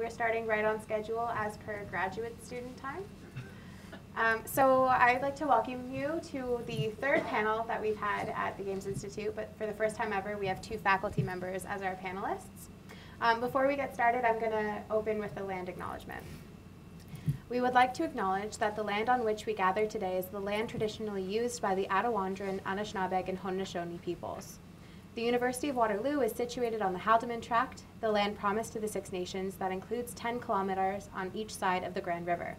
we're starting right on schedule as per graduate student time. So I'd like to welcome you to the third panel that we've had at the Games Institute, but for the first time ever, we have two faculty members as our panelists. Before we get started, I'm going to open with the land acknowledgement. We would like to acknowledge that the land on which we gather today is the land traditionally used by the Attawandaron, Anishinaabeg, and Haudenosaunee peoples. The University of Waterloo is situated on the Haldimand Tract, the land promised to the Six Nations that includes 10 kilometers on each side of the Grand River.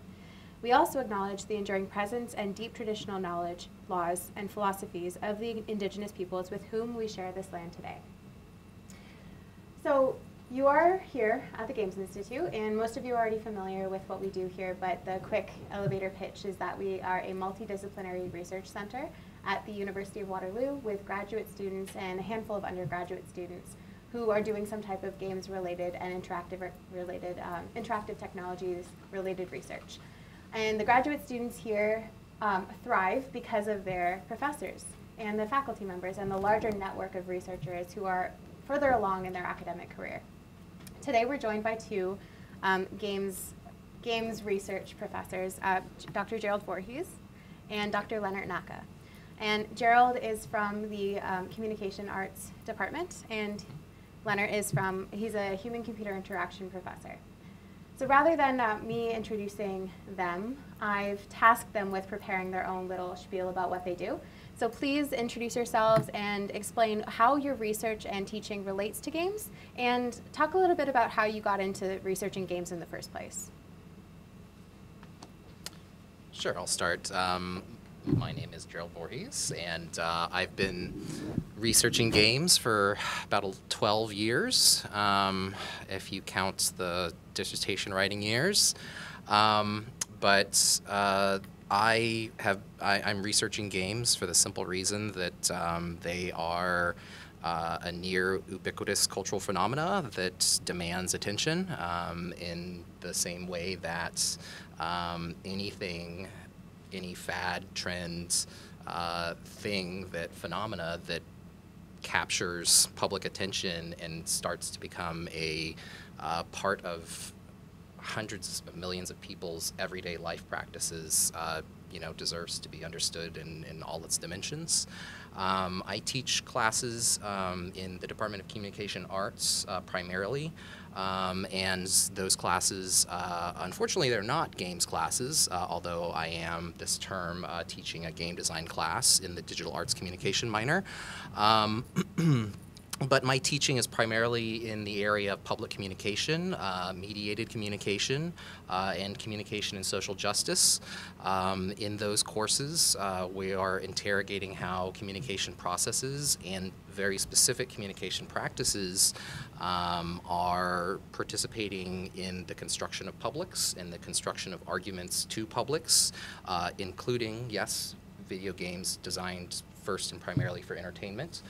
We also acknowledge the enduring presence and deep traditional knowledge, laws, and philosophies of the indigenous peoples with whom we share this land today. So you are here at the Games Institute, and most of you are already familiar with what we do here, but the quick elevator pitch is that we are a multidisciplinary research center at the University of Waterloo with graduate students and a handful of undergraduate students who are doing some type of games-related and interactive technologies-related research. And the graduate students here thrive because of their professors and the faculty members and the larger network of researchers who are further along in their academic career. Today we're joined by two games research professors, Dr. Gerald Voorhees and Dr. Lennart Nacke. And Gerald is from the Communication Arts Department, and Lennart is he's a Human-Computer Interaction professor. So rather than me introducing them, I've tasked them with preparing their own little spiel about what they do. So please introduce yourselves and explain how your research and teaching relates to games, and talk a little bit about how you got into researching games in the first place. Sure, I'll start. My name is Gerald Voorhees, and I've been researching games for about 12 years, if you count the dissertation writing years. I'm researching games for the simple reason that they are a near ubiquitous cultural phenomena that demands attention in the same way that any fad, trends, phenomena that captures public attention and starts to become a part of hundreds of millions of people's everyday life practices, deserves to be understood in all its dimensions. I teach classes in the Department of Communication Arts primarily. And those classes, unfortunately, they're not games classes, although I am this term teaching a game design class in the digital arts communication minor. But my teaching is primarily in the area of public communication, mediated communication, and communication and social justice. In those courses, we are interrogating how communication processes and very specific communication practices are participating in the construction of publics and the construction of arguments to publics, including, yes, video games designed first and primarily for entertainment.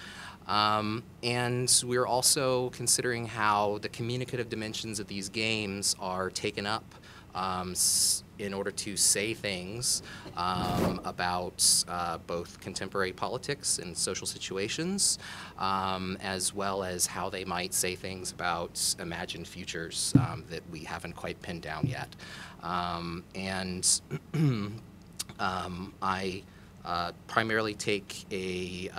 And we're also considering how the communicative dimensions of these games are taken up in order to say things about both contemporary politics and social situations, as well as how they might say things about imagined futures that we haven't quite pinned down yet. I primarily take a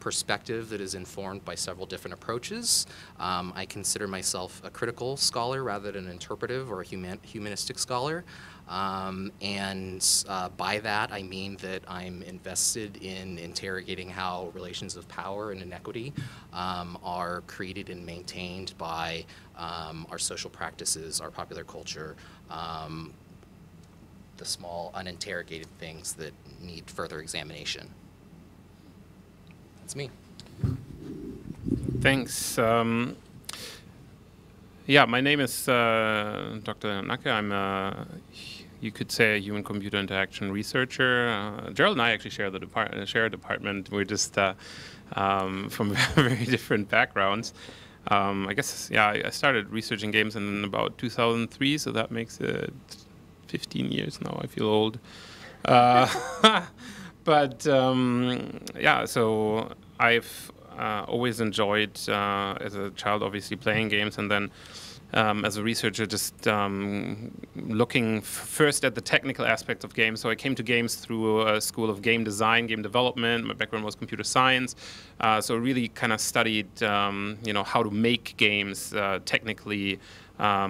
perspective that is informed by several different approaches. I consider myself a critical scholar rather than an interpretive or a humanistic scholar. By that, I mean that I'm invested in interrogating how relations of power and inequity are created and maintained by our social practices, our popular culture, the small uninterrogated things that need further examination. That's me. Thanks. My name is Dr. Nacke. I'm you could say a human-computer interaction researcher. Gerald and I actually share share a department. We're just from very different backgrounds. I started researching games in about 2003, so that makes it 15 years now. I feel old. But so I've always enjoyed as a child, obviously playing games, and then as a researcher, just looking first at the technical aspects of games. So I came to games through a school of game design, game development. My background was computer science, so I really kind of studied, you know, how to make games technically, all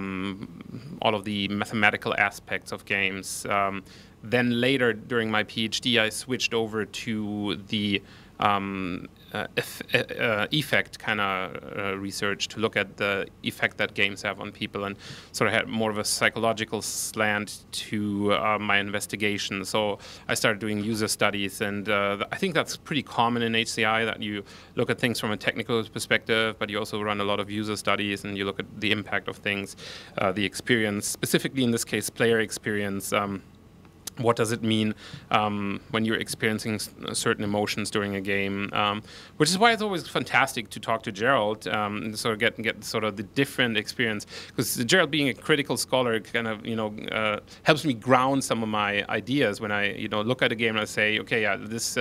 of the mathematical aspects of games. Then later, during my PhD, I switched over to the effect kind of research to look at the effect that games have on people, and sort of had more of a psychological slant to my investigation. So I started doing user studies, and I think that's pretty common in HCI, that you look at things from a technical perspective, but you also run a lot of user studies and you look at the impact of things, the experience, specifically in this case player experience. What does it mean when you're experiencing certain emotions during a game? Which is why it's always fantastic to talk to Gerald and sort of get sort of the different experience, because Gerald, being a critical scholar, kind of, you know, helps me ground some of my ideas when I, you know, look at a game and I say, okay, yeah, this.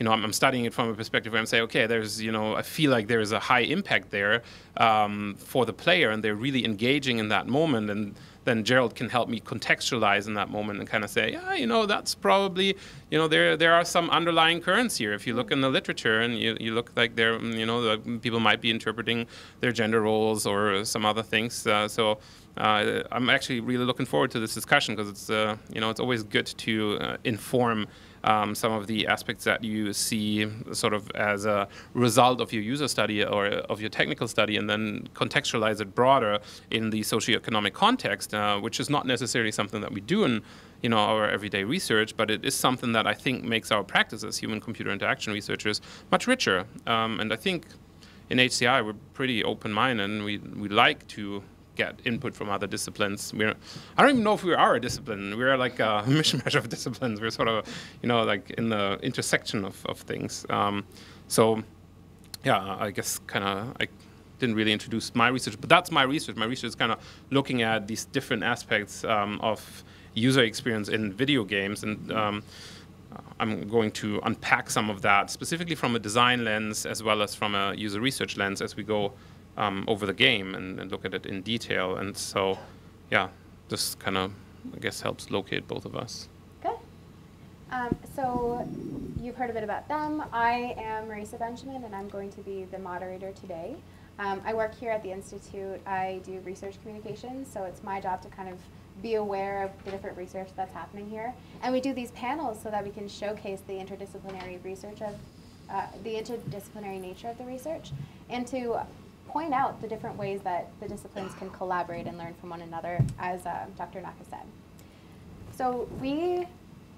You know, I'm studying it from a perspective where I'm saying, okay, there's, you know, I feel like there is a high impact there for the player, and they're really engaging in that moment. And then Gerald can help me contextualize in that moment and kind of say, yeah, you know, that's probably, you know, there are some underlying currents here. If you look in the literature and you look, like, there, you know, people might be interpreting their gender roles or some other things. So I'm actually really looking forward to this discussion, because it's, you know, it's always good to inform some of the aspects that you see sort of as a result of your user study or of your technical study, and then contextualize it broader in the socioeconomic context, which is not necessarily something that we do in, you know, our everyday research, but it is something that I think makes our practice as human-computer interaction researchers much richer. And I think in HCI we're pretty open-minded, and we like to get input from other disciplines. I don't even know if we are a discipline. We are like a mishmash of disciplines. We're sort of, you know, like in the intersection of things. So, yeah, I guess kind of I didn't really introduce my research, but that's my research. My research is kind of looking at these different aspects of user experience in video games, and I'm going to unpack some of that specifically from a design lens as well as from a user research lens as we go over the game and look at it in detail. And so, yeah, this kind of, I guess, helps locate both of us. Good. So you've heard a bit about them. I am Marisa Benjamin, and I'm going to be the moderator today. I work here at the Institute. I do research communications, so it's my job to kind of be aware of the different research that's happening here. And we do these panels so that we can showcase the interdisciplinary research of, the interdisciplinary nature of the research, and to point out the different ways that the disciplines can collaborate and learn from one another, as Dr. Nacke said. So we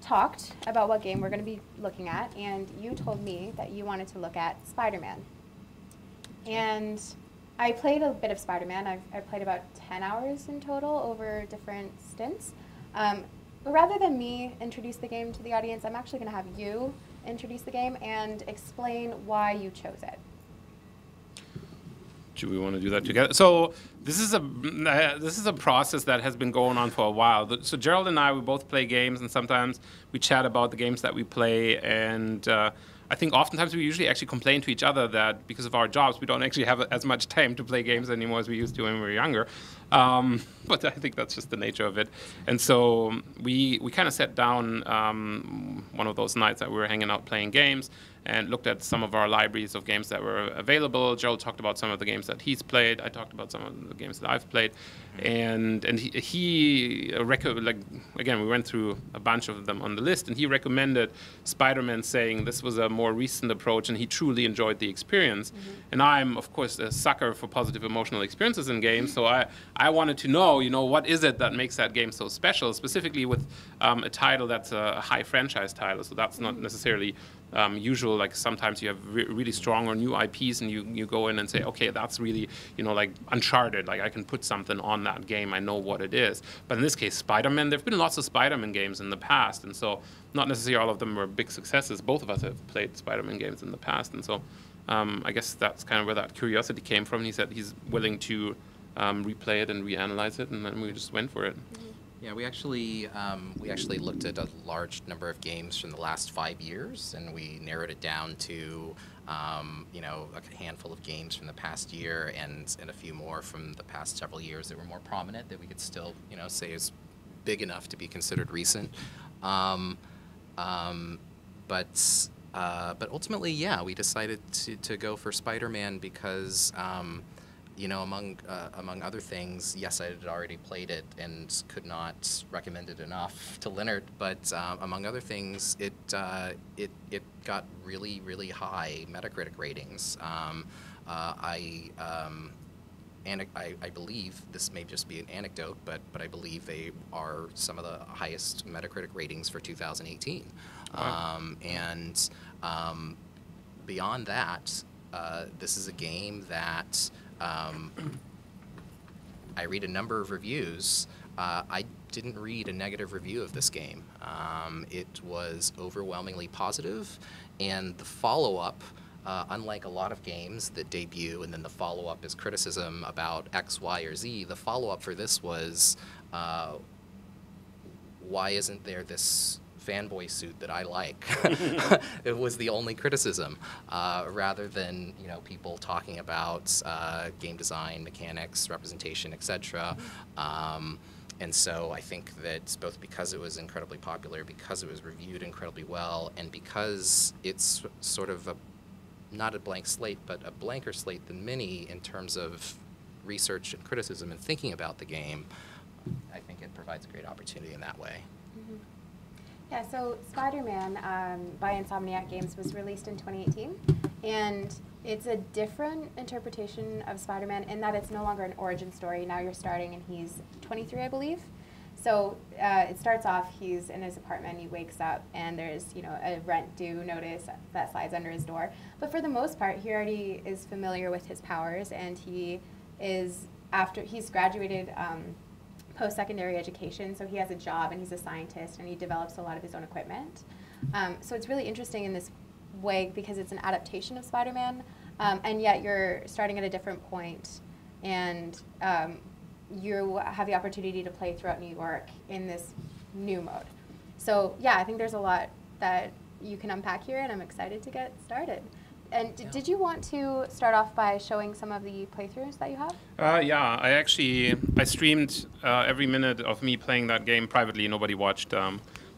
talked about what game we're going to be looking at, and you told me that you wanted to look at Spider-Man. And I played a bit of Spider-Man. I played about 10 hours in total over different stints. But rather than me introduce the game to the audience, I'm actually going to have you introduce the game and explain why you chose it. Do we want to do that together? So this is a process that has been going on for a while. So Gerald and I, we both play games, and sometimes we chat about the games that we play. And I think oftentimes we usually actually complain to each other that because of our jobs, we don't actually have as much time to play games anymore as we used to when we were younger. But I think that's just the nature of it. And so we kind of sat down one of those nights that we were hanging out playing games, and looked at some of our libraries of games that were available. Gerald talked about some of the games that he's played. I talked about some of the games that I've played. And he like, again, we went through a bunch of them on the list, and he recommended Spider-Man, saying this was a more recent approach, and he truly enjoyed the experience. Mm-hmm. And I'm, of course, a sucker for positive emotional experiences in games, so I wanted to know, you know, what is it that makes that game so special, specifically with a title that's a high franchise title, so that's not necessarily usual. Like sometimes you have really strong or new IPs, and you go in and say, okay, that's really, you know, like Uncharted, like I can put something on that game, I know what it is. But in this case, Spider-Man, there've been lots of Spider-Man games in the past, and so not necessarily all of them were big successes. Both of us have played Spider-Man games in the past, and so I guess that's kind of where that curiosity came from. He said he's willing to replay it and reanalyze it, and then we just went for it. Mm-hmm. Yeah, we actually looked at a large number of games from the last 5 years, and we narrowed it down to you know, like a handful of games from the past year and a few more from the past several years that were more prominent that we could still, you know, say is big enough to be considered recent. But ultimately, yeah, we decided to go for Spider-Man because, you know, among other things, yes, I had already played it and could not recommend it enough to Lennart. But among other things, it got really, really high Metacritic ratings. I believe this may just be an anecdote, but I believe they are some of the highest Metacritic ratings for 2018. Wow. Beyond that, this is a game that I read a number of reviews. I didn't read a negative review of this game. It was overwhelmingly positive, and the follow-up, unlike a lot of games that debut and then the follow-up is criticism about X, Y, or Z, the follow-up for this was, why isn't there this fanboy suit that I like? It was the only criticism, rather than, you know, people talking about game design, mechanics, representation, etc. And so I think that both because it was incredibly popular, because it was reviewed incredibly well, and because it's sort of a not a blank slate, but a blanker slate than many in terms of research and criticism and thinking about the game, I think it provides a great opportunity in that way. Mm-hmm. Yeah, so Spider-Man by Insomniac Games was released in 2018, and it's a different interpretation of Spider-Man in that it's no longer an origin story. Now you're starting, and he's 23, I believe. So it starts off, he's in his apartment, he wakes up, and there's, you know, a rent due notice that slides under his door. But for the most part, he already is familiar with his powers, and he is, after he's graduated post-secondary education, so he has a job, and he's a scientist, and he develops a lot of his own equipment. So it's really interesting in this way because it's an adaptation of Spider-Man, and yet you're starting at a different point, and you have the opportunity to play throughout New York in this new mode. So yeah, I think there's a lot that you can unpack here, and I'm excited to get started. And did you want to start off by showing some of the playthroughs that you have? Yeah, I streamed every minute of me playing that game privately. Nobody watched.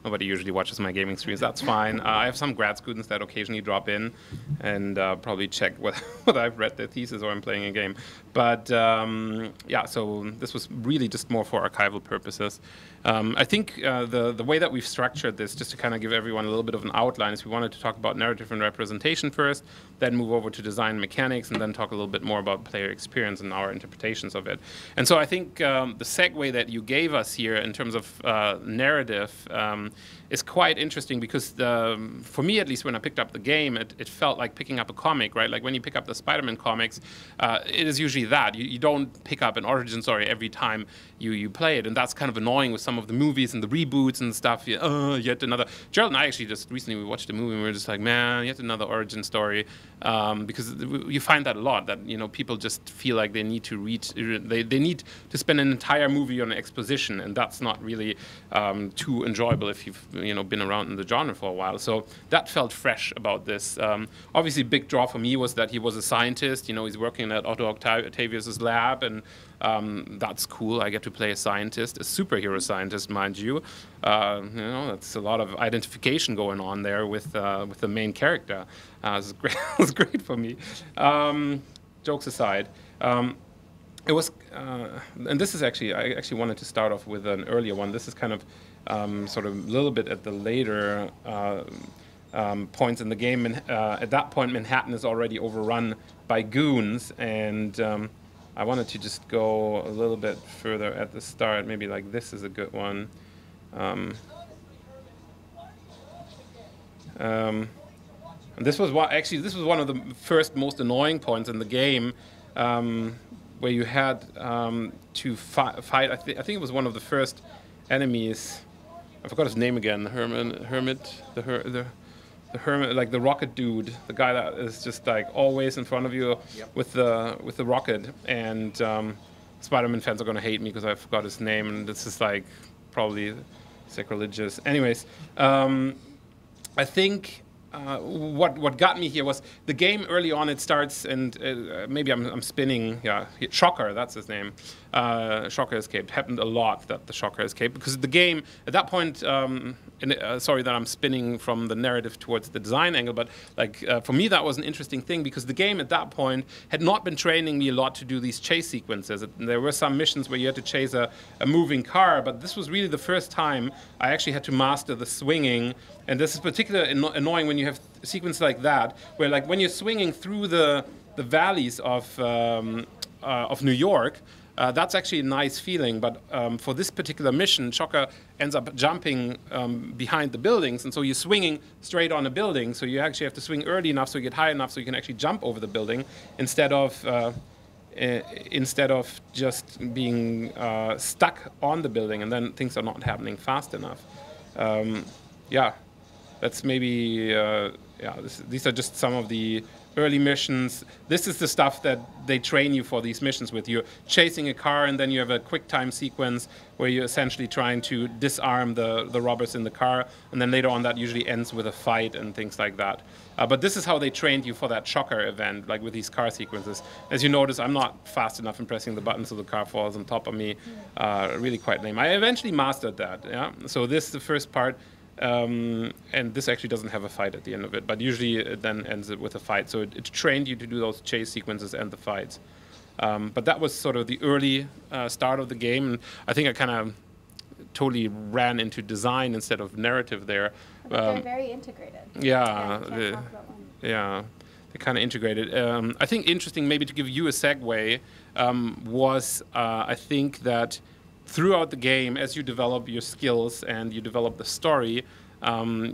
Nobody usually watches my gaming streams. That's fine. I have some grad students that occasionally drop in and probably check whether I've read their thesis or I'm playing a game. But yeah, so this was really just more for archival purposes. I think the way that we've structured this, just to kind of give everyone a little bit of an outline, is we wanted to talk about narrative and representation first, then move over to design and mechanics, and then talk a little bit more about player experience and our interpretations of it. And so I think the segue that you gave us here in terms of narrative is quite interesting because for me, at least, when I picked up the game, it felt like picking up a comic, right? Like when you pick up the Spider-Man comics, it is usually that. You don't pick up an origin story every time you play it, and that's kind of annoying with some of the movies and the reboots and stuff. Yet another. Gerald and I actually just recently, we watched a movie and we were just like, man, yet another origin story, because you find that a lot, that, you know, people just feel like they need to need to spend an entire movie on exposition, and that's not really too enjoyable if you've, you know, been around in the genre for a while. So that felt fresh about this. Obviously, big draw for me was that he was a scientist. You know, he's working at Otto Octavius's lab, and that's cool. I get to play a scientist, a superhero scientist, mind you. You know, that's a lot of identification going on there with the main character. It was great for me. Jokes aside. It was, and this is actually, I actually wanted to start off with an earlier one. This is kind of sort of a little bit at the later points in the game. And at that point, Manhattan is already overrun by goons. And I wanted to just go a little bit further at the start. Maybe like this is a good one. This was one of the first most annoying points in the game. Where you had to fight, I think it was one of the first enemies. I forgot his name again. The hermit, like the rocket dude, the guy that is just like always in front of you. Yep. with the rocket. And Spider-Man fans are gonna hate me because I forgot his name, and this is like probably sacrilegious. Anyways, I think what got me here was the game early on. It starts, and maybe I'm spinning. Yeah, Shocker, that's his name. Shocker escaped. Happened a lot that the Shocker escaped, because the game at that point. Sorry that I'm spinning from the narrative towards the design angle, but like for me that was an interesting thing, because the game at that point had not been training me a lot to do these chase sequences. There were some missions where you had to chase a moving car, but this was really the first time I actually had to master the swinging. And this is particularly annoying when you have sequences like that, where like when you're swinging through the valleys of New York. That's actually a nice feeling, but for this particular mission, Shocker ends up jumping behind the buildings, and so you're swinging straight on a building, so you actually have to swing early enough so you get high enough so you can actually jump over the building, instead of just being stuck on the building, and then things are not happening fast enough. Yeah, that's maybe, these are just some of the early missions. This is the stuff that they train you for these missions with. You're chasing a car, and then you have a quick time sequence where you're essentially trying to disarm the robbers in the car, and then later on that usually ends with a fight and things like that. But this is how they trained you for that Shocker event, like with these car sequences. As you notice, I'm not fast enough in pressing the button, so the car falls on top of me. Really quite lame. I eventually mastered that, yeah? So this is the first part. And this actually doesn't have a fight at the end of it, but usually it then ends with a fight. So it trained you to do those chase sequences and the fights. But that was sort of the early start of the game. And I think I kind of totally ran into design instead of narrative there. But they're very integrated. Yeah. They're kind of integrated. I think interesting, maybe to give you a segue, was I think that throughout the game, as you develop your skills and you develop the story,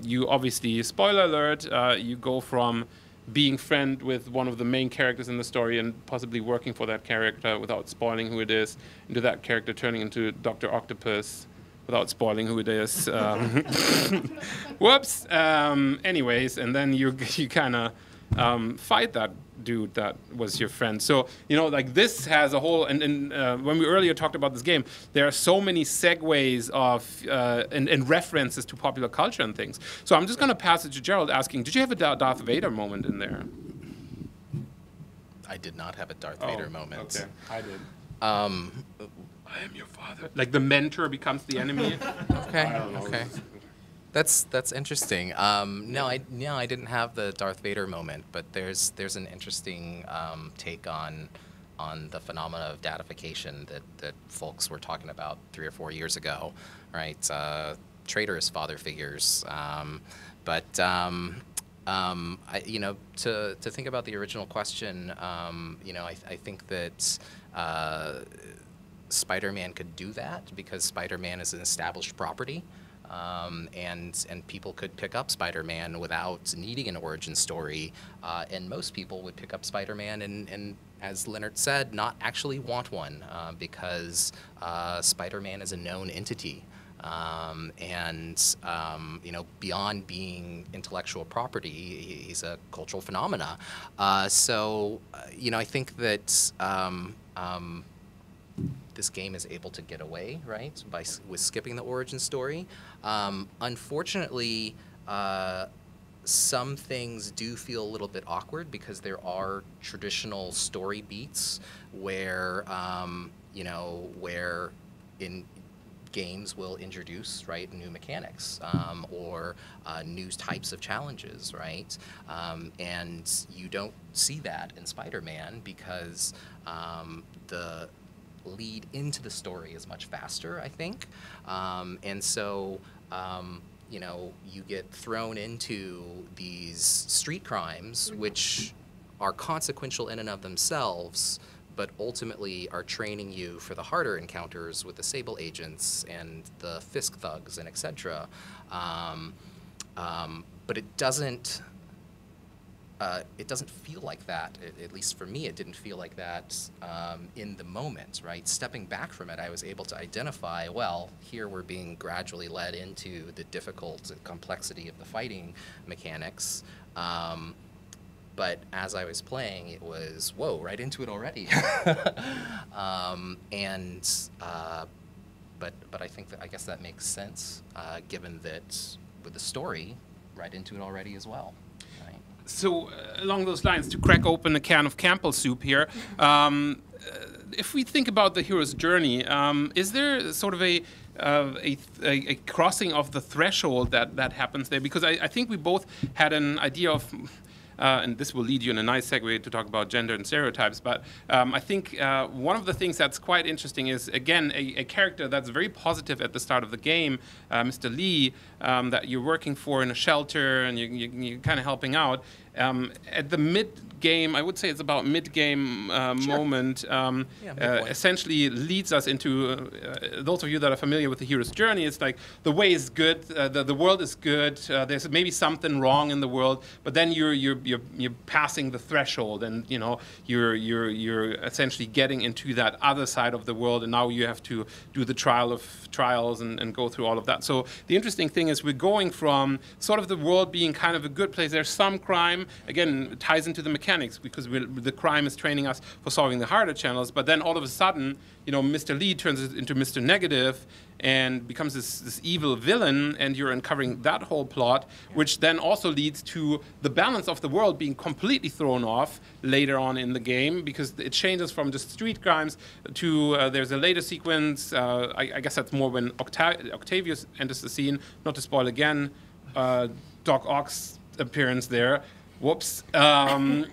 you obviously, spoiler alert, you go from being friend with one of the main characters in the story and possibly working for that character without spoiling who it is, into that character turning into Dr. Octopus without spoiling who it is. Whoops. Anyways, and then you kind of fight that dude that was your friend. So, you know, like this has a whole, and when we earlier talked about this game, there are so many segues of, and references to popular culture and things. So I'm just going to pass it to Gerald asking, did you have a Darth Vader moment in there? I did not have a Darth Vader moment. Okay, I did. I am your father. Like the mentor becomes the enemy. Okay, I don't know. Okay. That's interesting. No, I didn't have the Darth Vader moment, but there's an interesting take on the phenomena of datification that folks were talking about 3 or 4 years ago, right? Traitorous father figures, to think about the original question, I think that. Spider-Man could do that because Spider-Man is an established property. And people could pick up Spider-Man without needing an origin story, and most people would pick up Spider-Man and as Lennart said, not actually want one because Spider-Man is a known entity. Beyond being intellectual property, he's a cultural phenomena. I think that this game is able to get away, right, with skipping the origin story. Unfortunately, some things do feel a little bit awkward because there are traditional story beats where, where in games will introduce, right, new mechanics or new types of challenges, right? And you don't see that in Spider-Man because the lead into the story is much faster, I think, and so you get thrown into these street crimes, which are consequential in and of themselves, but ultimately are training you for the harder encounters with the Sable agents and the Fisk thugs and etc. But it doesn't feel like that, at least for me, it didn't feel like that in the moment, right? Stepping back from it, I was able to identify, well, here we're being gradually led into the difficult complexity of the fighting mechanics. But as I was playing, it was, whoa, right into it already. But I think that, I guess that makes sense, given that with the story, right into it already as well. Right? So along those lines, to crack open a can of Campbell soup here, if we think about the hero's journey, is there sort of a crossing of the threshold that happens there? Because I think we both had an idea of, and this will lead you in a nice segue to talk about gender and stereotypes, but I think one of the things that's quite interesting is, again, a character that's very positive at the start of the game, Mr. Lee, that you're working for in a shelter and you're kind of helping out. At the mid-game, I would say it's about mid-game sure. moment, essentially leads us into, those of you that are familiar with the hero's journey, it's like the way is good, the world is good, there's maybe something wrong in the world, but then you're passing the threshold and, you know, you're essentially getting into that other side of the world, and now you have to do the trial of trials and go through all of that. So the interesting thing is we're going from sort of the world being kind of a good place, there's some crime, again, it ties into the mechanics because the crime is training us for solving the harder channels. But then all of a sudden, you know, Mr. Lee turns into Mr. Negative and becomes this evil villain, and you're uncovering that whole plot, which then also leads to the balance of the world being completely thrown off later on in the game because it changes from just street crimes to there's a later sequence. I guess that's more when Octavius enters the scene. Not to spoil again, Doc Ock's appearance there. Whoops! And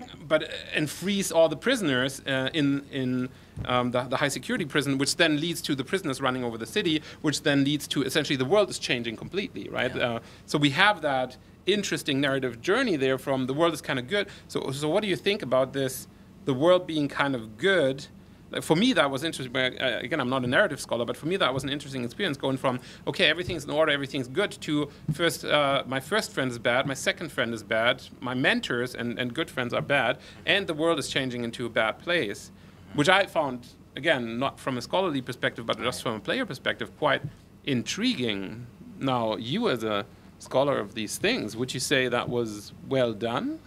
frees all the prisoners in the high security prison, which then leads to the prisoners running over the city, which then leads to essentially the world is changing completely, right? Yeah. So we have that interesting narrative journey there from the world is kind of good. So what do you think about this? The world being kind of good. Like for me, that was interesting. Again, I'm not a narrative scholar, but for me, that was an interesting experience going from, okay, everything's in order, everything's good, to first, my first friend is bad, my second friend is bad, my mentors and good friends are bad, and the world is changing into a bad place, which I found, again, not from a scholarly perspective, but just from a player perspective, quite intriguing. Now, you as a scholar of these things, would you say that was well done?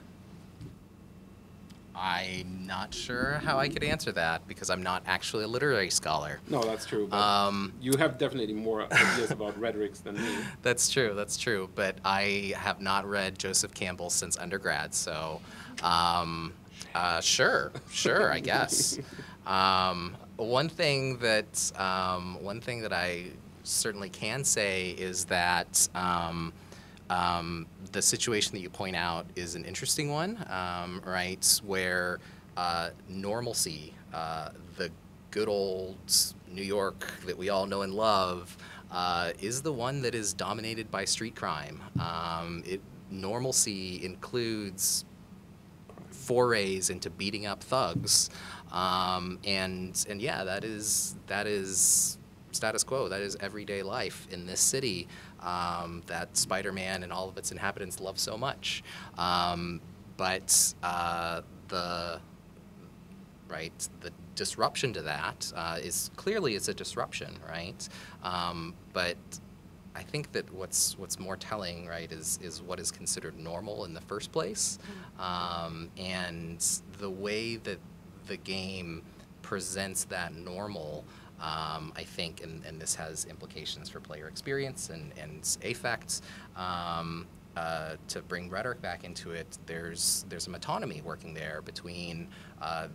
I'm not sure how I could answer that because I'm not actually a literary scholar. No, that's true. But you have definitely more ideas about rhetorics than me. That's true. That's true. But I have not read Joseph Campbell since undergrad, so sure, I guess. One thing that I certainly can say is that. The situation that you point out is an interesting one, right, where normalcy, the good old New York that we all know and love, is the one that is dominated by street crime. Normalcy includes forays into beating up thugs, and yeah, that is status quo. That is everyday life in this city that Spider-Man and all of its inhabitants love so much. The disruption to that is clearly it's a disruption, right? But I think that what's more telling, right, is what is considered normal in the first place, and the way that the game presents that normal. I think, and this has implications for player experience and affects, to bring rhetoric back into it, there's some autonomy working there between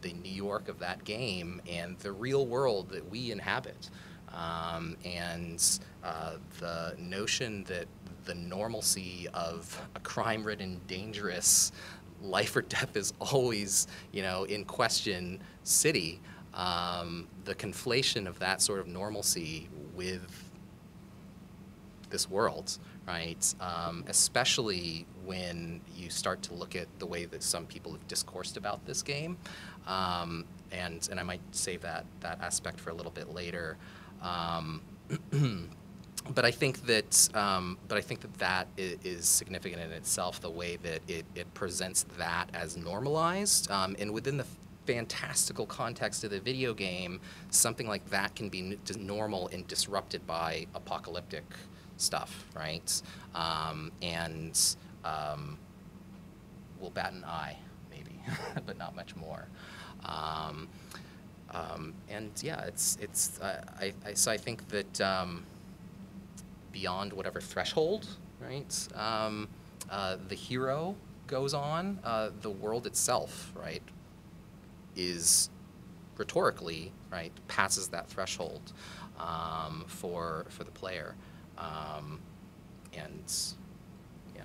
the New York of that game and the real world that we inhabit. The notion that the normalcy of a crime-ridden, dangerous, life or death is always, you know, in question city. The conflation of that sort of normalcy with this world, right? Especially when you start to look at the way that some people have discoursed about this game, and I might save that aspect for a little bit later. But I think that is significant in itself. The way that it presents that as normalized, and within the fantastical context of the video game, something like that can be normal and disrupted by apocalyptic stuff, right? We'll bat an eye, maybe, but not much more. I think that beyond whatever threshold, right? the hero goes on, the world itself, right, is rhetorically, right, passes that threshold for the player. And yeah,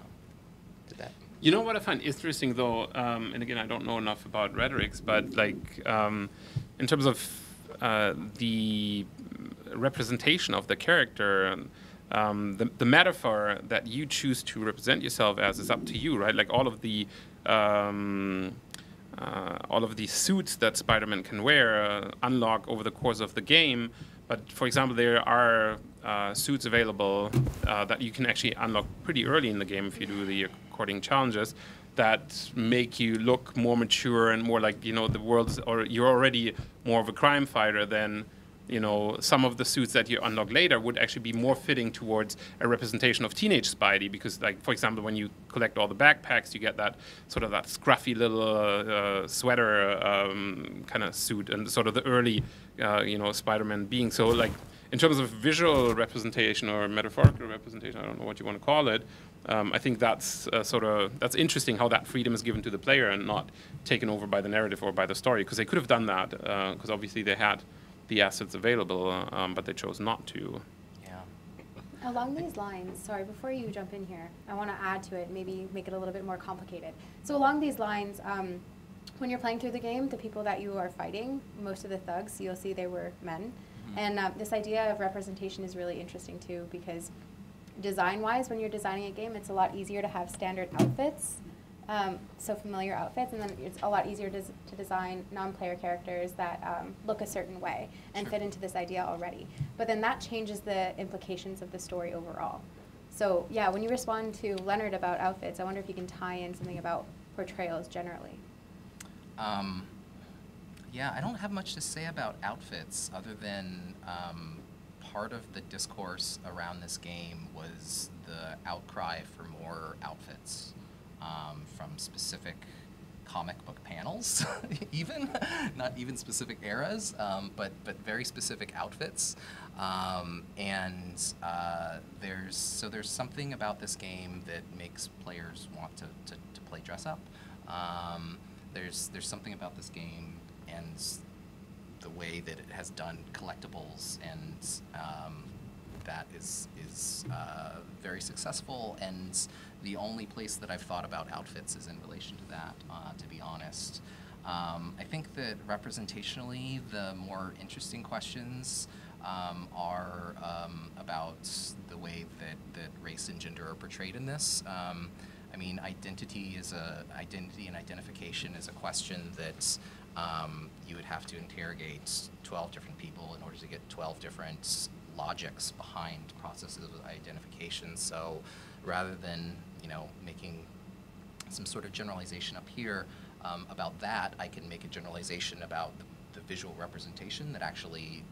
did that. You know what I find interesting though, and again I don't know enough about rhetorics, but like in terms of the representation of the character, the metaphor that you choose to represent yourself as is up to you, right? Like all of the suits that Spider-Man can wear unlock over the course of the game. But for example, there are suits available that you can actually unlock pretty early in the game if you do the according challenges that make you look more mature and more like, you know, the world's, or you're already more of a crime fighter than, you know, some of the suits that you unlock later would actually be more fitting towards a representation of teenage Spidey, because, like, for example, when you collect all the backpacks, you get that sort of that scruffy little sweater kind of suit, and sort of the early, you know, Spider-Man being. So, like, in terms of visual representation or metaphorical representation, I don't know what you want to call it, I think that's sort of, that's interesting how that freedom is given to the player and not taken over by the narrative or by the story, because they could have done that, because obviously they had the assets available, but they chose not to. Yeah. Along these lines, sorry, before you jump in here, I want to add to it, maybe make it a little bit more complicated. So along these lines, when you're playing through the game, the people that you are fighting, most of the thugs, you'll see they were men. Mm-hmm. And this idea of representation is really interesting too, because design-wise, when you're designing a game, it's a lot easier to have standard outfits, so familiar outfits, and then it's a lot easier to design non-player characters that look a certain way and fit into this idea already. But then that changes the implications of the story overall. So yeah, when you respond to Lennart about outfits, I wonder if you can tie in something about portrayals generally. Yeah, I don't have much to say about outfits other than part of the discourse around this game was the outcry for more outfits. From specific comic book panels, even not even specific eras, but very specific outfits. There's something about this game that makes players want to play dress up. There's something about this game and the way that it has done collectibles, and that is very successful. And the only place that I've thought about outfits is in relation to that, to be honest. I think that representationally, the more interesting questions are about the way that race and gender are portrayed in this. I mean, identity and identification is a question that you would have to interrogate 12 different people in order to get 12 different logics behind processes of identification. So rather than, you know, making some sort of generalization up here about that, I can make a generalization about the visual representation that actually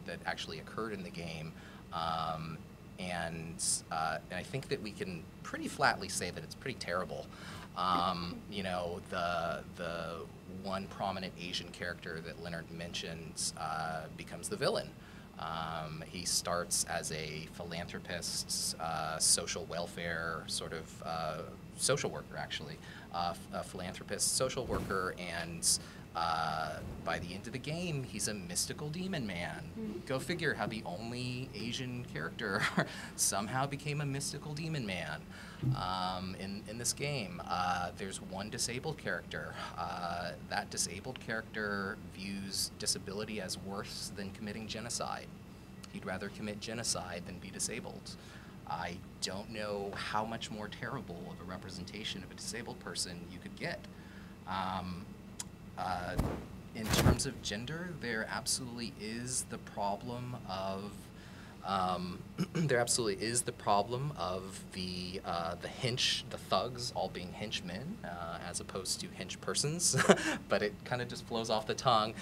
occurred in the game, and I think that we can pretty flatly say that it's pretty terrible. You know, the one prominent Asian character that Lennart mentions becomes the villain. He starts as a philanthropist, social welfare sort of social worker, actually, a philanthropist social worker, and by the end of the game, he's a mystical demon man. Mm-hmm. Go figure how the only Asian character somehow became a mystical demon man in this game. There's one disabled character. That disabled character views disability as worse than committing genocide. He'd rather commit genocide than be disabled. I don't know how much more terrible of a representation of a disabled person you could get. In terms of gender, there absolutely is the problem of the hench, the thugs all being henchmen as opposed to hench persons, but it kind of just flows off the tongue.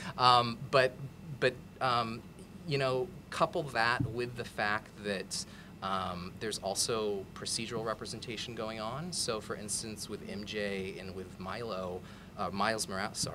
But you know, couple that with the fact that there's also procedural representation going on. So, for instance, with MJ and with Miles Morales,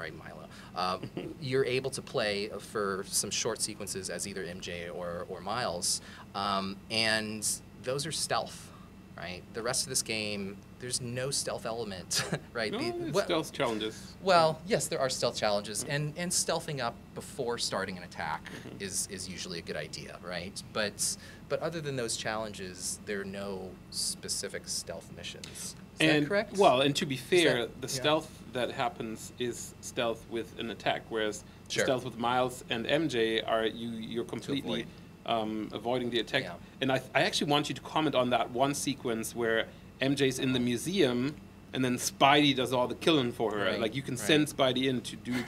you're able to play for some short sequences as either MJ or Miles, and those are stealth. right? The rest of this game, there's no stealth element, right? No, stealth challenges. Well, yes, there are stealth challenges, and stealthing up before starting an attack is usually a good idea, right? But other than those challenges, there are no specific stealth missions. Is that correct? Well, and to be fair, the stealth that happens is stealth with an attack, whereas stealth with Miles and MJ are you're completely avoiding the attack. Yeah. And I actually want you to comment on that one sequence where MJ's in the museum and then Spidey does all the killing for her. Right. Like you can send Spidey in to do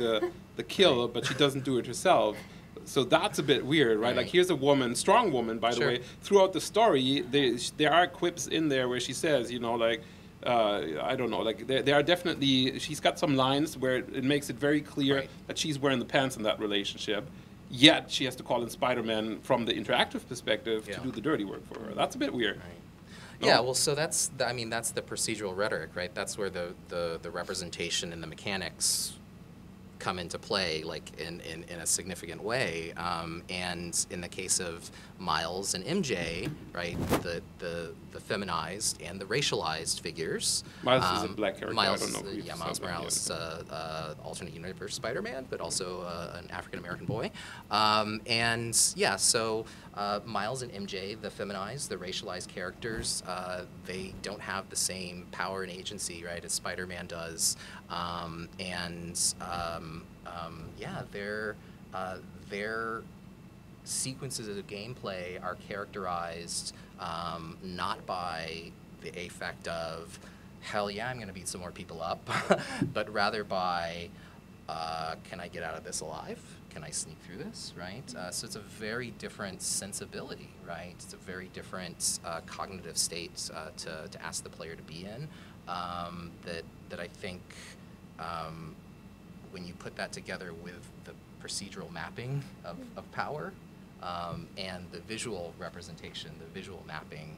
the kill, but she doesn't do it herself. So that's a bit weird, right? Like here's a woman, strong woman, by the way. Throughout the story, there are quips in there where she says, you know, like, I don't know, like there are definitely, she's got some lines where it makes it very clear that she's wearing the pants in that relationship. Yet she has to call in Spider-Man from the interactive perspective to do the dirty work for her. That's a bit weird. No? Yeah, well, so that's, I mean, that's the procedural rhetoric, right? That's where the representation and the mechanics come into play, like in a significant way. And in the case of Miles and MJ, right, the feminized and the racialized figures. Miles is a black character. Miles Morales, alternate universe Spider-Man, but also an African-American boy. And yeah, so Miles and MJ, the feminized, the racialized characters, they don't have the same power and agency, right, as Spider-Man does. Yeah, their sequences of gameplay are characterized not by the affect of, hell yeah, I'm going to beat some more people up, but rather by, can I get out of this alive? Can I sneak through this, right? So it's a very different sensibility, right? It's a very different cognitive state to ask the player to be in that I think when you put that together with the procedural mapping of power and the visual representation, the visual mapping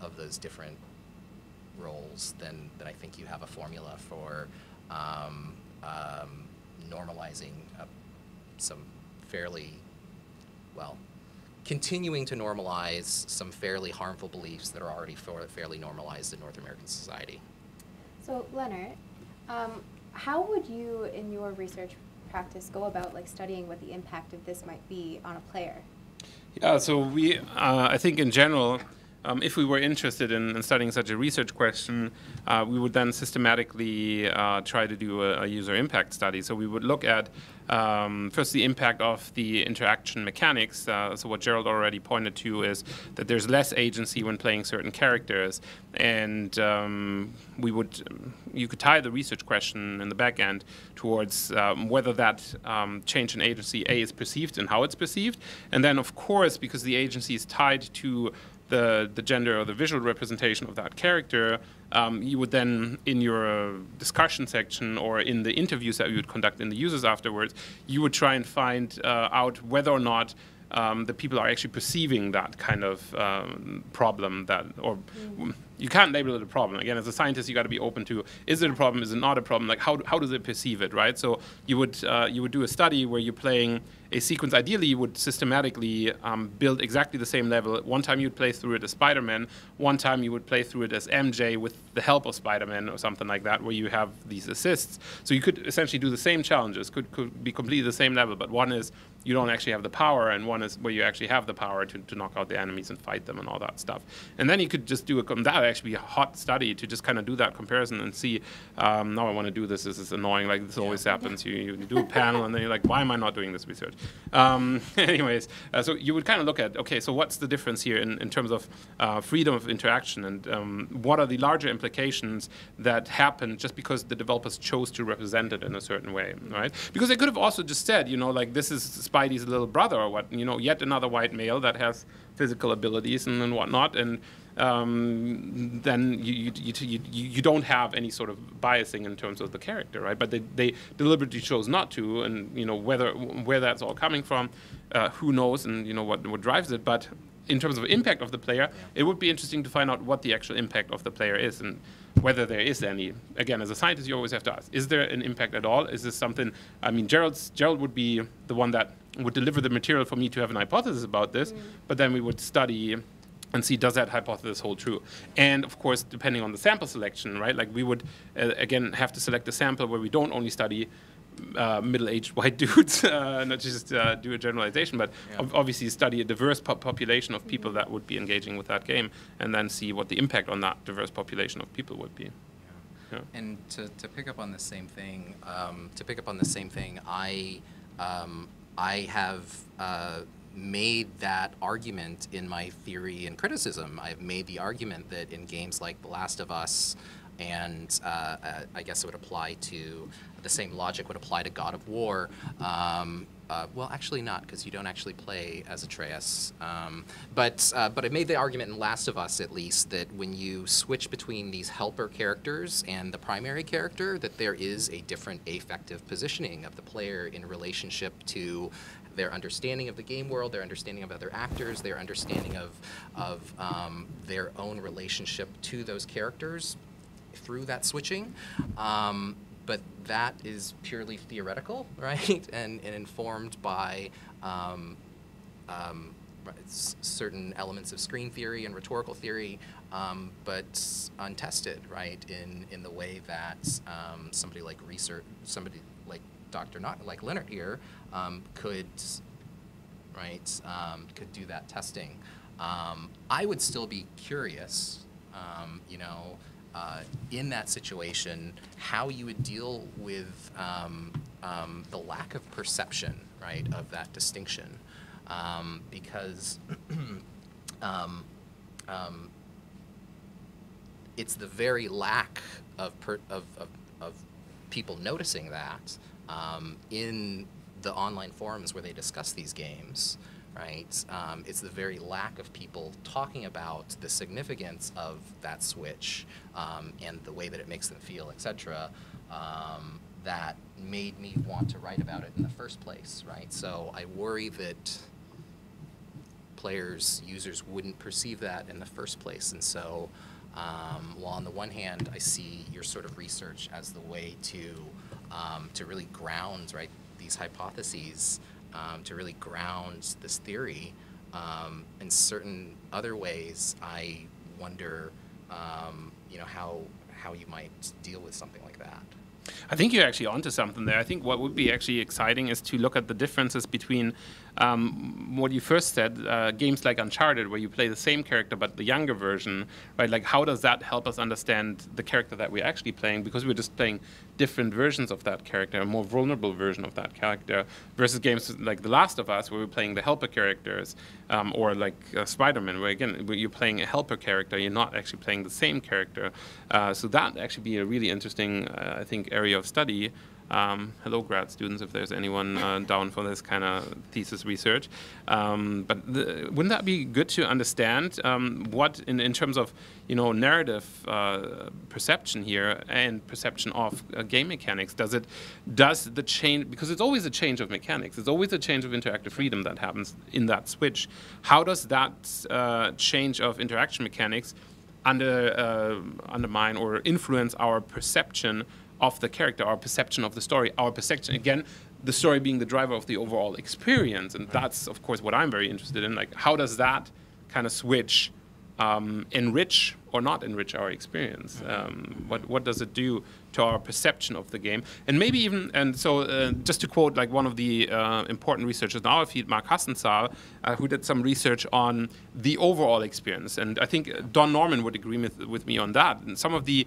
of those different roles, then I think you have a formula for normalizing some fairly, well, continuing to normalize some fairly harmful beliefs that are already fairly normalized in North American society. So, Lennart, how would you, in your research practice, go about like studying what the impact of this might be on a player? Yeah, so we, I think in general, if we were interested in studying such a research question, we would then systematically try to do a user impact study. So we would look at, first, the impact of the interaction mechanics. So what Gerald already pointed to is that there's less agency when playing certain characters. And you could tie the research question in the back end towards whether that change in agency, A, is perceived and how it's perceived. And then, of course, because the agency is tied to the gender or the visual representation of that character, you would then, in your discussion section or in the interviews that we would conduct in the users afterwards, you would try and find out whether or not the people are actually perceiving that kind of problem you can't label it a problem. Again, as a scientist, you got to be open to, is it a problem, is it not a problem? Like, how do they perceive it, right? So you would do a study where you're playing a sequence. Ideally, you would systematically build exactly the same level. One time you'd play through it as Spider-Man. One time you would play through it as MJ with the help of Spider-Man or something like that, where you have these assists. So you could essentially do the same challenges, could be completely the same level, but one is you don't actually have the power, and one is where you actually have the power to knock out the enemies and fight them and all that stuff. And then you could just do actually a hot study to just kind of do that comparison and see, now I want to do this, this is annoying, like this always happens. You do a panel and then you're like, why am I not doing this research? Anyways, so you would kind of look at, okay, so what's the difference here in terms of freedom of interaction, and what are the larger implications that happen just because the developers chose to represent it in a certain way, right? Because they could have also just said, you know, like this is Spidey's little brother or what, you know, yet another white male that has physical abilities and whatnot, and then you don't have any sort of biasing in terms of the character, right? But they deliberately chose not to, and you know where that's all coming from, who knows, and you know what drives it. But in terms of impact of the player, it would be interesting to find out what the actual impact of the player is and whether there is any. Again, as a scientist, you always have to ask: is there an impact at all? Is this something? I mean, Gerald would be the one that would deliver the material for me to have an hypothesis about this, but then we would study and see does that hypothesis hold true. And of course, depending on the sample selection, right? Like we would, again, have to select a sample where we don't only study middle-aged white dudes, not just do a generalization, but yeah. obviously study a diverse population of people that would be engaging with that game, and then see what the impact on that diverse population of people would be. Yeah. Yeah. And to pick up on the same thing, I have made that argument in my theory and criticism. I've made the argument that in games like The Last of Us, and I guess it would apply to, the same logic would apply to God of War. Well, actually not, because you don't actually play as Atreus. But I made the argument in Last of Us, at least, that when you switch between these helper characters and the primary character, that there is a different affective positioning of the player in relationship to their understanding of the game world, their understanding of other actors, their understanding of their own relationship to those characters through that switching. But that is purely theoretical, right? And informed by certain elements of screen theory and rhetorical theory, but untested, right? In the way that somebody like Dr. Nacke, like Lennart here, could do that testing. I would still be curious, in that situation, how you would deal with the lack of perception, right, of that distinction, because it's the very lack of people noticing that in the online forums where they discuss these games, right? It's the very lack of people talking about the significance of that switch and the way that it makes them feel, etc., that made me want to write about it in the first place, right? So I worry that players, users wouldn't perceive that in the first place. And so while on the one hand, I see your sort of research as the way to really ground, right, these hypotheses, to really ground this theory, in certain other ways, I wonder, how you might deal with something like that. I think you're actually onto something there. I think what would be actually exciting is to look at the differences between what you first said, games like Uncharted, where you play the same character but the younger version, right? Like, how does that help us understand the character that we're actually playing? Because we're just playing different versions of that character, a more vulnerable version of that character, versus games like The Last of Us, where we're playing the helper characters, or like Spider-Man, where again, you're playing a helper character, you're not actually playing the same character. So that actually be a really interesting, I think, area of study. Hello, grad students, if there's anyone down for this kind of thesis research. Wouldn't that be good to understand what, in terms of, narrative perception here and perception of game mechanics, does the change, because it's always a change of mechanics, it's always a change of interactive freedom that happens in that switch. How does that change of interaction mechanics undermine or influence our perception of the character, our perception of the story, our perception, again, the story being the driver of the overall experience. And that's, of course, what I'm very interested in. Like, how does that kind of switch enrich or not enrich our experience? What does it do to our perception of the game? And maybe even, and so just to quote like one of the important researchers in our field, Mark Hassenzahl, who did some research on the overall experience. And I think Don Norman would agree with me on that. And some of the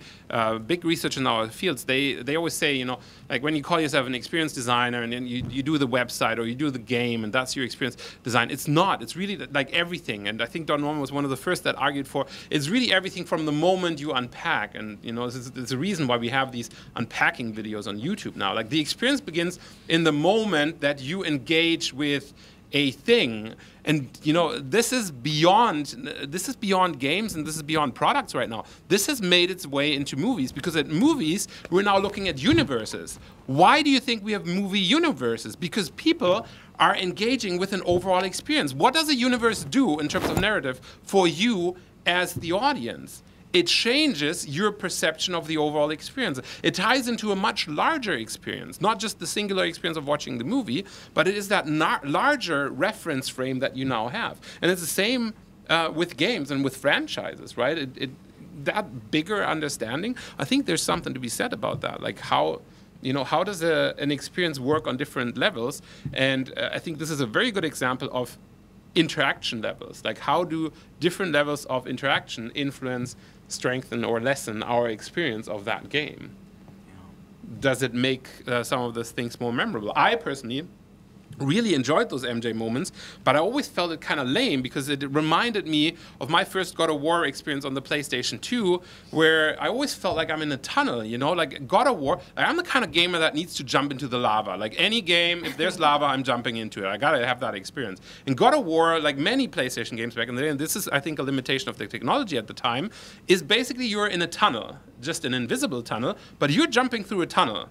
big research in our fields, they always say, like when you call yourself an experience designer and then you do the website or you do the game and that's your experience design, it's not. It's really like everything. And I think Don Norman was one of the first that argued for, it's really everything from the moment you unpack. And there's a reason why we have these unpacking videos on YouTube now. Like the experience begins in the moment that you engage with a thing. And this is beyond games and this is beyond products right now. This has made its way into movies, because at movies we're now looking at universes. Why do you think we have movie universes? Because people are engaging with an overall experience. What does a universe do in terms of narrative for you as the audience? It changes your perception of the overall experience. It ties into a much larger experience, not just the singular experience of watching the movie, but it is that larger reference frame that you now have. And it's the same with games and with franchises, right? That bigger understanding, I think there's something to be said about that. Like how, you know, how does an experience work on different levels? And I think this is a very good example of interaction levels. Like how do different levels of interaction influence, strengthen, or lessen our experience of that game? Does it make some of those things more memorable? I personally really enjoyed those MJ moments, but I always felt it kind of lame because it reminded me of my first God of War experience on the PlayStation 2, where I always felt like I'm in a tunnel, you know, like God of War, I'm the kind of gamer that needs to jump into the lava. Like any game, if there's lava, I'm jumping into it. I gotta have that experience. In God of War, like many PlayStation games back in the day, and this is, I think, a limitation of the technology at the time, is basically you're in a tunnel, just an invisible tunnel, but you're jumping through a tunnel.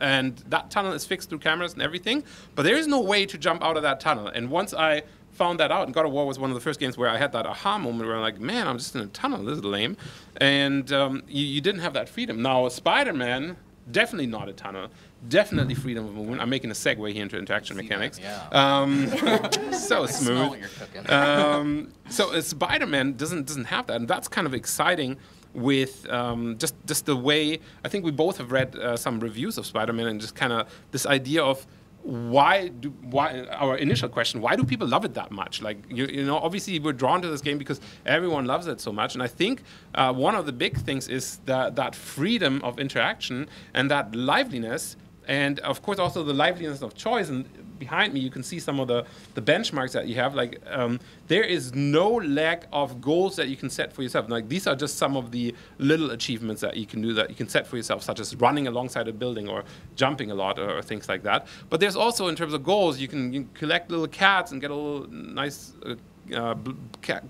And that tunnel is fixed through cameras and everything, but there is no way to jump out of that tunnel. And once I found that out, and God of War was one of the first games where I had that aha moment where I'm like, man, I'm just in a tunnel, this is lame. And you didn't have that freedom. Now, Spider-Man, definitely not a tunnel, definitely freedom of movement. I'm making a segue here into interaction mechanics. That, yeah. So smooth. I smell what you're cooking. So Spider-Man doesn't have that, and that's kind of exciting. With just the way, I think we both have read some reviews of Spider-Man, and just kind of this idea of why our initial question, why do people love it that much? Like, you know, obviously we're drawn to this game because everyone loves it so much. And I think one of the big things is that freedom of interaction and that liveliness, and of course also the liveliness of choice. And behind me you can see some of the benchmarks that you have. Like there is no lack of goals that you can set for yourself. Like these are just some of the little achievements that you can do, that you can set for yourself, such as running alongside a building or jumping a lot, or things like that. But there's also, in terms of goals, you can collect little cats and get a little nice black cat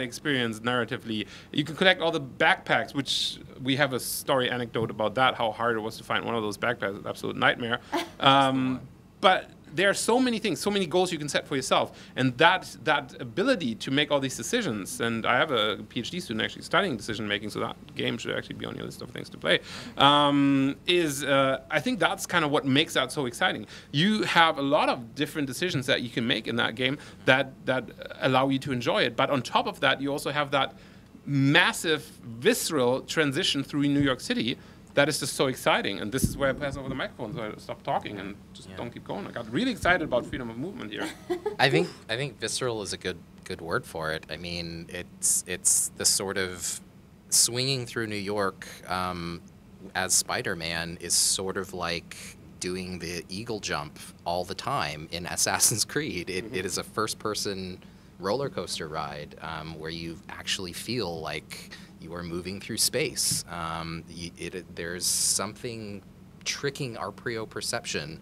experience narratively. You can collect all the backpacks, which we have a story anecdote about that, how hard it was to find one of those backpacks, an absolute nightmare. But there are so many things, so many goals you can set for yourself, and that ability to make all these decisions. And I have a PhD student actually studying decision making, so that game should actually be on your list of things to play. I think that's kind of what makes that so exciting. You have a lot of different decisions that you can make in that game that allow you to enjoy it. But on top of that, you also have that massive visceral transition through New York City that is just so exciting. And this is where I pass over the microphone, so I stop talking and just don't keep going. I got really excited about freedom of movement here. I think visceral is a good word for it. I mean, it's the sort of swinging through New York as Spider-Man is sort of like doing the eagle jump all the time in Assassin's Creed. It is a first-person roller coaster ride where you actually feel like you are moving through space. There's something tricking our proprioception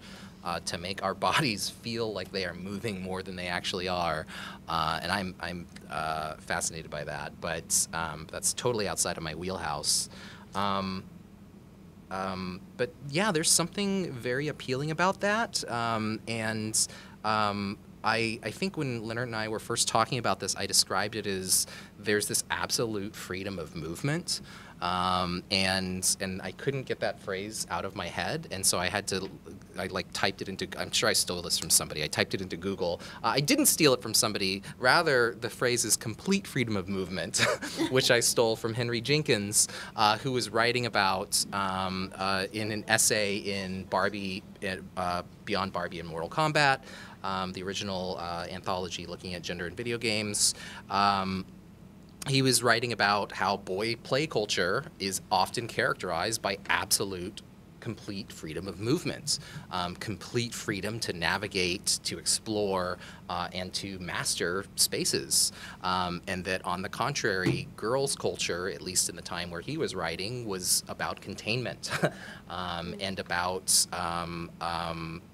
to make our bodies feel like they are moving more than they actually are, and I'm fascinated by that. But that's totally outside of my wheelhouse. But yeah, there's something very appealing about that, I think when Lennart and I were first talking about this, I described it as there's this absolute freedom of movement, and I couldn't get that phrase out of my head, and so I typed it into, I'm sure I stole this from somebody, I typed it into Google. I didn't steal it from somebody, rather the phrase is complete freedom of movement, which I stole from Henry Jenkins, who was writing about, in an essay in Barbie, Beyond Barbie and Mortal Kombat, the original anthology looking at gender in video games. He was writing about how boy play culture is often characterized by absolute, complete freedom of movement, complete freedom to navigate, to explore, and to master spaces. And that, on the contrary, girls' culture, at least in the time where he was writing, was about containment and about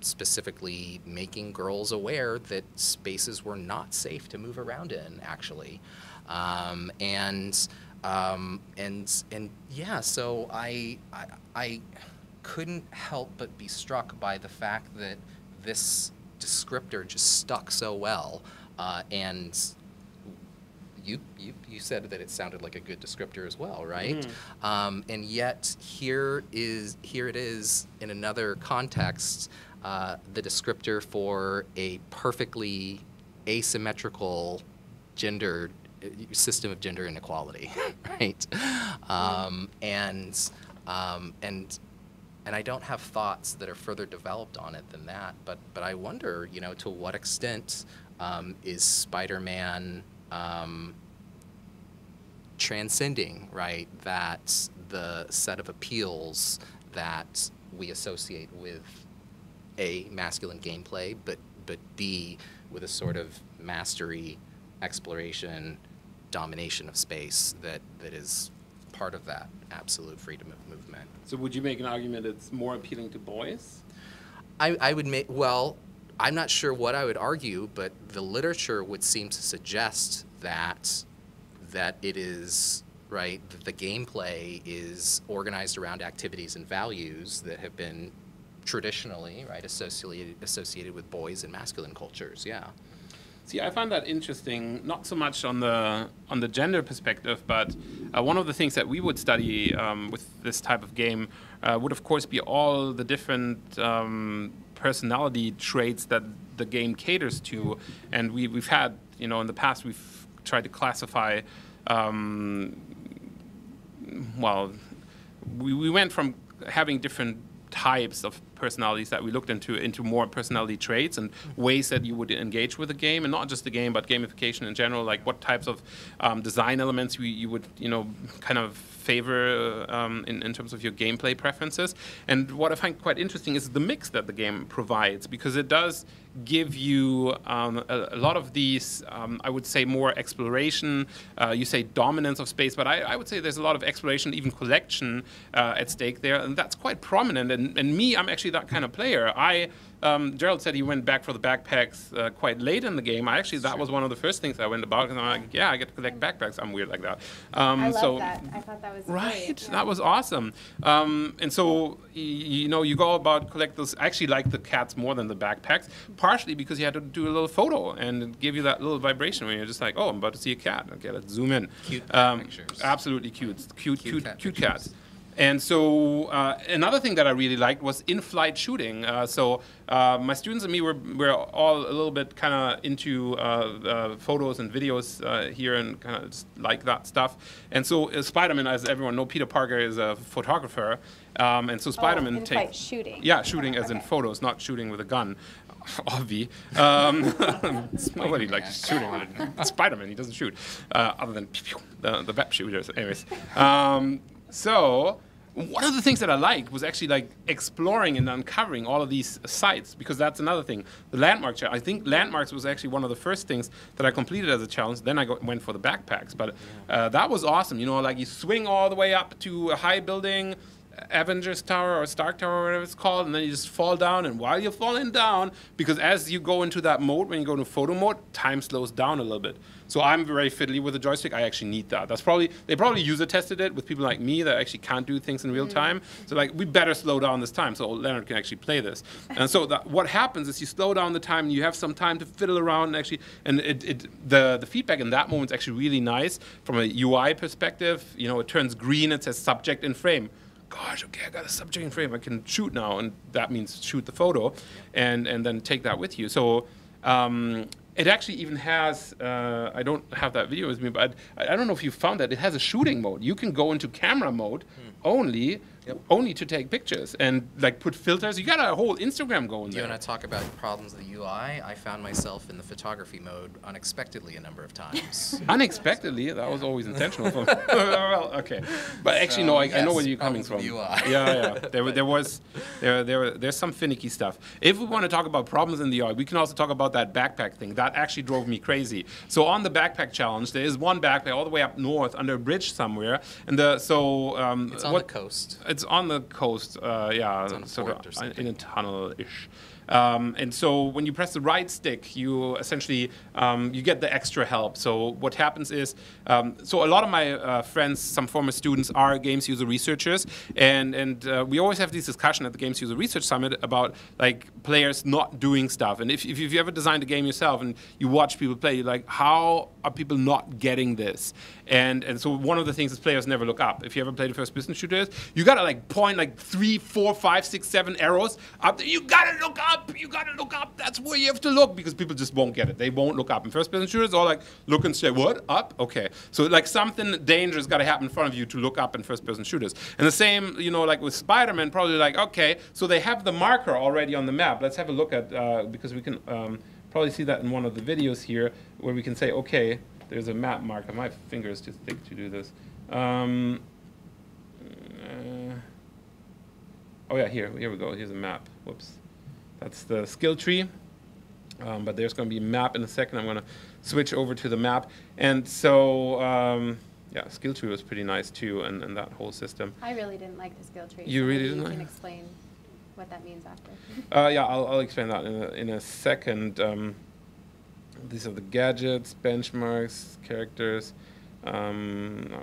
specifically making girls aware that spaces were not safe to move around in, actually. Yeah, so I couldn't help but be struck by the fact that this descriptor just stuck so well, and you said that it sounded like a good descriptor as well, right? Mm-hmm. And yet here it is in another context, the descriptor for a perfectly asymmetrical gender system of gender inequality, right? And I don't have thoughts that are further developed on it than that, but I wonder, you know, to what extent is Spider-Man transcending, right, that the set of appeals that we associate with A, masculine gameplay, but B, with a sort of mastery, exploration, domination of space that is part of that absolute freedom of movement. So would you make an argument that's more appealing to boys? I would make, well, I'm not sure what I would argue, but the literature would seem to suggest that it is, right, that the gameplay is organized around activities and values that have been traditionally, right, associated with boys in masculine cultures, yeah. See, I find that interesting, not so much on the gender perspective, but one of the things that we would study with this type of game would, of course, be all the different personality traits that the game caters to. And we've had, you know, in the past, we've tried to classify, well, we went from having different types of personalities that we looked into more personality traits and ways that you would engage with the game, and not just the game, but gamification in general, like what types of design elements you would, you know, kind of favor in terms of your gameplay preferences. And what I find quite interesting is the mix that the game provides, because it does give you a lot of these, I would say, more exploration. You say dominance of space, but I would say there's a lot of exploration, even collection at stake there, and that's quite prominent. And me, I'm actually that kind of player. Gerald said he went back for the backpacks quite late in the game. I actually, that was one of the first things I went about, because I'm like, yeah, I get to collect backpacks. I'm weird like that. I love that. I thought that was right. Great. Yeah. That was awesome. And so, you know, you go about collect those. I actually like the cats more than the backpacks, partially because you had to do a little photo and give you that little vibration when you're just like, oh, I'm about to see a cat. Okay, let's zoom in. Cute pictures. Absolutely cute. Cute cats. And so another thing that I really liked was in-flight shooting. So my students and me were all a little bit kind of into photos and videos here and kind of like that stuff. And so Spider-Man, as everyone knows, Peter Parker is a photographer. And so Spider-Man takes in-flight shooting. Yeah, shooting as in photos, not shooting with a gun. Obvi. Nobody likes shooting. Spider-Man, he doesn't shoot, other than the web shooters. Anyways. So one of the things that I liked was actually like exploring and uncovering all of these sites, because that's another thing. The landmark challenge, I think landmarks was actually one of the first things that I completed as a challenge. Then I went for the backpacks, but that was awesome. You know, like you swing all the way up to a high building, Avengers Tower or Stark Tower or whatever it's called, and then you just fall down, and while you're falling down, because as you go into that mode, when you go into photo mode, time slows down a little bit. So I'm very fiddly with the joystick. I actually need that. That's probably, they probably user tested it with people like me that actually can't do things in real time. So like, we better slow down this time so Lennart can actually play this. And so that, what happens is you slow down the time, you have some time to fiddle around and actually, and the feedback in that moment is actually really nice from a UI perspective. You know, it turns green, it says subject in frame. Gosh, okay, I got a subject in frame. I can shoot now, and that means shoot the photo, and then take that with you. So it actually even has, I don't have that video with me, but I don't know if you found that. It has a shooting mode. You can go into camera mode only to take pictures and like put filters. You got a whole Instagram going there. You want to talk about problems with the UI? I found myself in the photography mode unexpectedly a number of times. Unexpectedly? That was always intentional. For me. Well, okay, but actually, so, no, I know where you're coming from. UI. Yeah. There's some finicky stuff. If we want to talk about problems in the UI, we can also talk about that backpack thing. That actually drove me crazy. So on the backpack challenge, there is one backpack all the way up north under a bridge somewhere, and it's on the coast. It's on the coast, yeah, sort of in a tunnel-ish. And so when you press the right stick, you essentially, you get the extra help. So what happens is, so a lot of my friends, some former students, are games user researchers. And we always have this discussion at the Games User Research Summit about like players not doing stuff. And if you ever designed a game yourself and you watch people play, you're like, how are people not getting this? And so one of the things is players never look up. If you ever played the first person shooters, you gotta like point like 3, 4, 5, 6, 7 arrows up there. You gotta look up. up. You gotta look up. That's where you have to look, because people just won't get it. They won't look up. In first-person shooters, all like look and say, what, up? Okay. So like something dangerous got to happen in front of you to look up in first-person shooters. And the same, you know, like with Spider-Man, probably like, okay, so they have the marker already on the map. Let's have a look at, because we can probably see that in one of the videos here, where we can say, okay, there's a map marker. My finger is too thick to do this. Oh yeah, here we go. Here's a map. Whoops. That's the skill tree. But there's going to be a map in a second. I'm going to switch over to the map. And so, yeah, skill tree was pretty nice too, and that whole system. I really didn't like the skill tree. You really didn't like it? You can explain what that means after. Yeah, I'll explain that in a second. These are the gadgets, benchmarks, characters. Oh,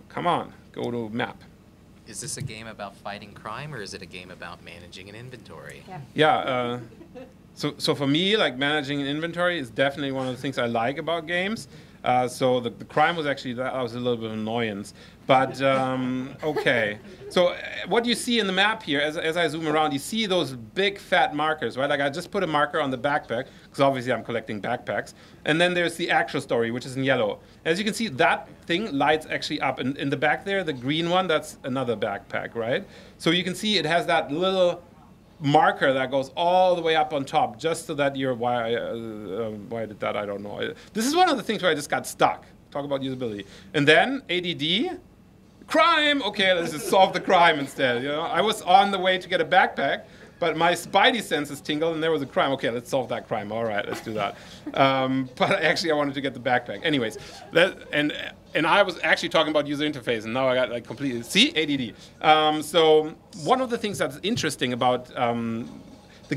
come on, go to map. Is this a game about fighting crime, or is it a game about managing an inventory? Yeah. So for me, like, managing an inventory is definitely one of the things I like about games. So the crime was actually, that was a little bit of an annoyance. But, okay. So what you see in the map here, as I zoom around, you see those big fat markers, right? Like, I just put a marker on the backpack, because obviously I'm collecting backpacks. And then there's the actual story, which is in yellow. As you can see, that thing lights actually up. And in the back there, the green one, that's another backpack, right? So you can see it has that little marker that goes all the way up on top, just so that you're, why I did that, I don't know. This is one of the things where I just got stuck. Talk about usability. And then ADD, crime. Okay, let's just solve the crime instead. You know, I was on the way to get a backpack, but my spidey senses tingled and there was a crime. Okay, let's solve that crime. All right, let's do that. But actually I wanted to get the backpack. Anyways, and I was actually talking about user interface, and now I got like completely, see, ADD. So one of the things that's interesting about the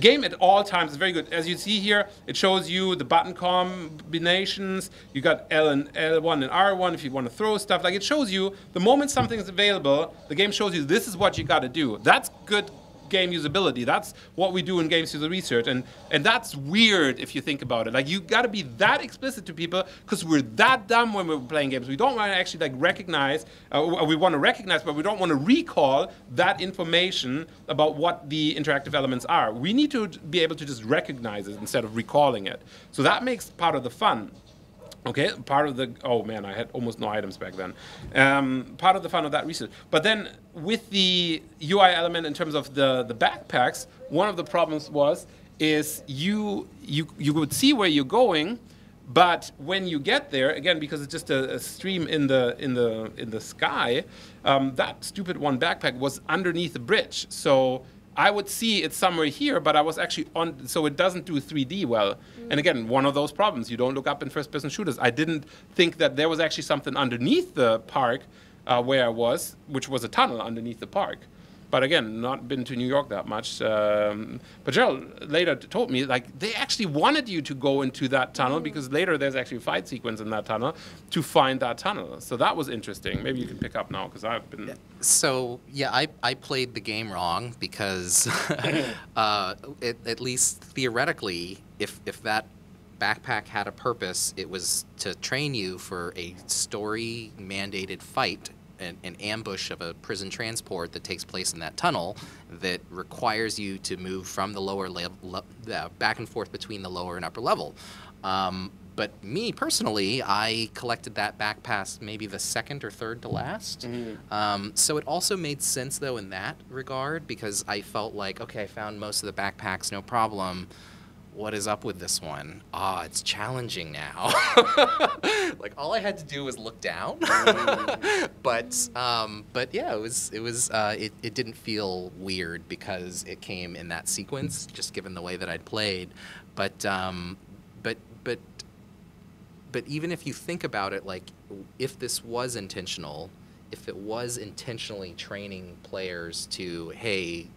game at all times is very good. As you see here, it shows you the button combinations. You got L and L1 and R1 if you want to throw stuff. Like, it shows you the moment something is available, the game shows you this is what you got to do. That's good game usability. That's what we do in games research, and that's weird if you think about it. Like, you got to be that explicit to people, because we're that dumb when we're playing games. We don't want to actually like recognize, we want to recognize, but we don't want to recall that information about what the interactive elements are. We need to be able to just recognize it instead of recalling it. So that makes part of the fun. Okay, part of the, oh man, I had almost no items back then. Part of the fun of that research. But then with the UI element in terms of the backpacks, one of the problems was, is you would see where you're going, but when you get there, again, because it's just a stream in the sky, that stupid one backpack was underneath the bridge. So I would see it somewhere here, but I was actually on, so it doesn't do 3D well. And again, one of those problems, you don't look up in first-person shooters. I didn't think that there was actually something underneath the park where I was, which was a tunnel underneath the park. But again, not been to New York that much. But Gerald later told me, like, they actually wanted you to go into that tunnel, because later there's actually a fight sequence in that tunnel to find that tunnel. So that was interesting. Maybe you can pick up now, because I've been... So, yeah, I played the game wrong, because at least theoretically, if that backpack had a purpose, it was to train you for a story-mandated fight, an ambush of a prison transport that takes place in that tunnel that requires you to move from the lower level back and forth between the lower and upper level. But me personally, I collected that backpack maybe the second or third to last. Mm-hmm. So it also made sense though in that regard, because I felt like, okay, I found most of the backpacks, no problem. What is up with this one? Ah, it's challenging now. Like, all I had to do was look down. But yeah, it didn't feel weird because it came in that sequence, just given the way that I'd played. But even if you think about it, like, if this was intentional, if it was intentionally training players to, hey,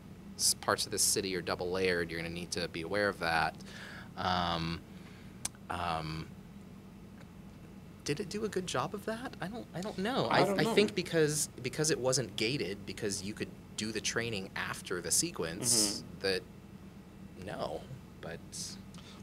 parts of this city are double layered, you're going to need to be aware of that. Did it do a good job of that? I don't know. I think because it wasn't gated, because you could do the training after the sequence, that no, but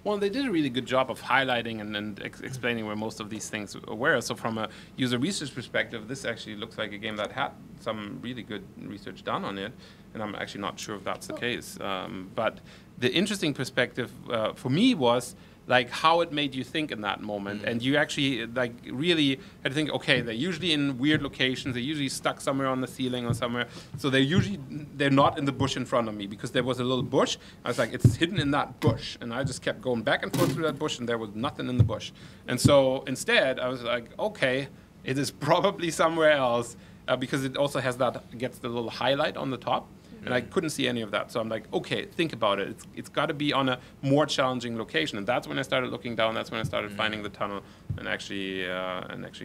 well, they did a really good job of highlighting and explaining where most of these things were. So from a user research perspective, this actually looks like a game that had some really good research done on it, and I'm actually not sure if that's the case. But the interesting perspective for me was like how it made you think in that moment, and you actually like really had to think, okay, they're usually in weird locations, they're usually stuck somewhere on the ceiling or somewhere, so they're not in the bush in front of me, because there was a little bush, I was like, it's hidden in that bush, and I just kept going back and forth through that bush, and there was nothing in the bush. And so instead I was like, okay, it is probably somewhere else, because it also has that, gets the little highlight on the top. And I couldn't see any of that. So I'm like, okay, think about it. It's got to be on a more challenging location. And that's when I started looking down. That's when I started finding the tunnel and actually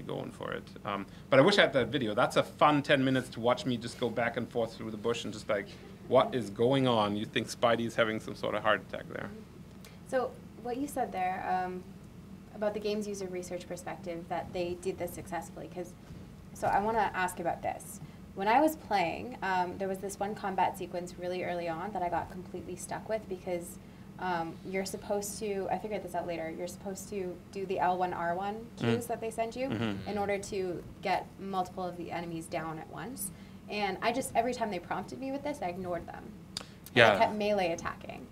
going for it. But I wish I had that video. That's a fun 10 minutes to watch me just go back and forth through the bush and just like, what is going on? You think Spidey's having some sort of heart attack there. So what you said there about the games user research perspective, that they did this successfully. So I want to ask about this. When I was playing, there was this one combat sequence really early on that I got completely stuck with, because you're supposed to, I figured this out later, you're supposed to do the L1, R1 cues that they send you in order to get multiple of the enemies down at once. And I just, every time they prompted me with this, I ignored them. Yeah. I kept melee attacking.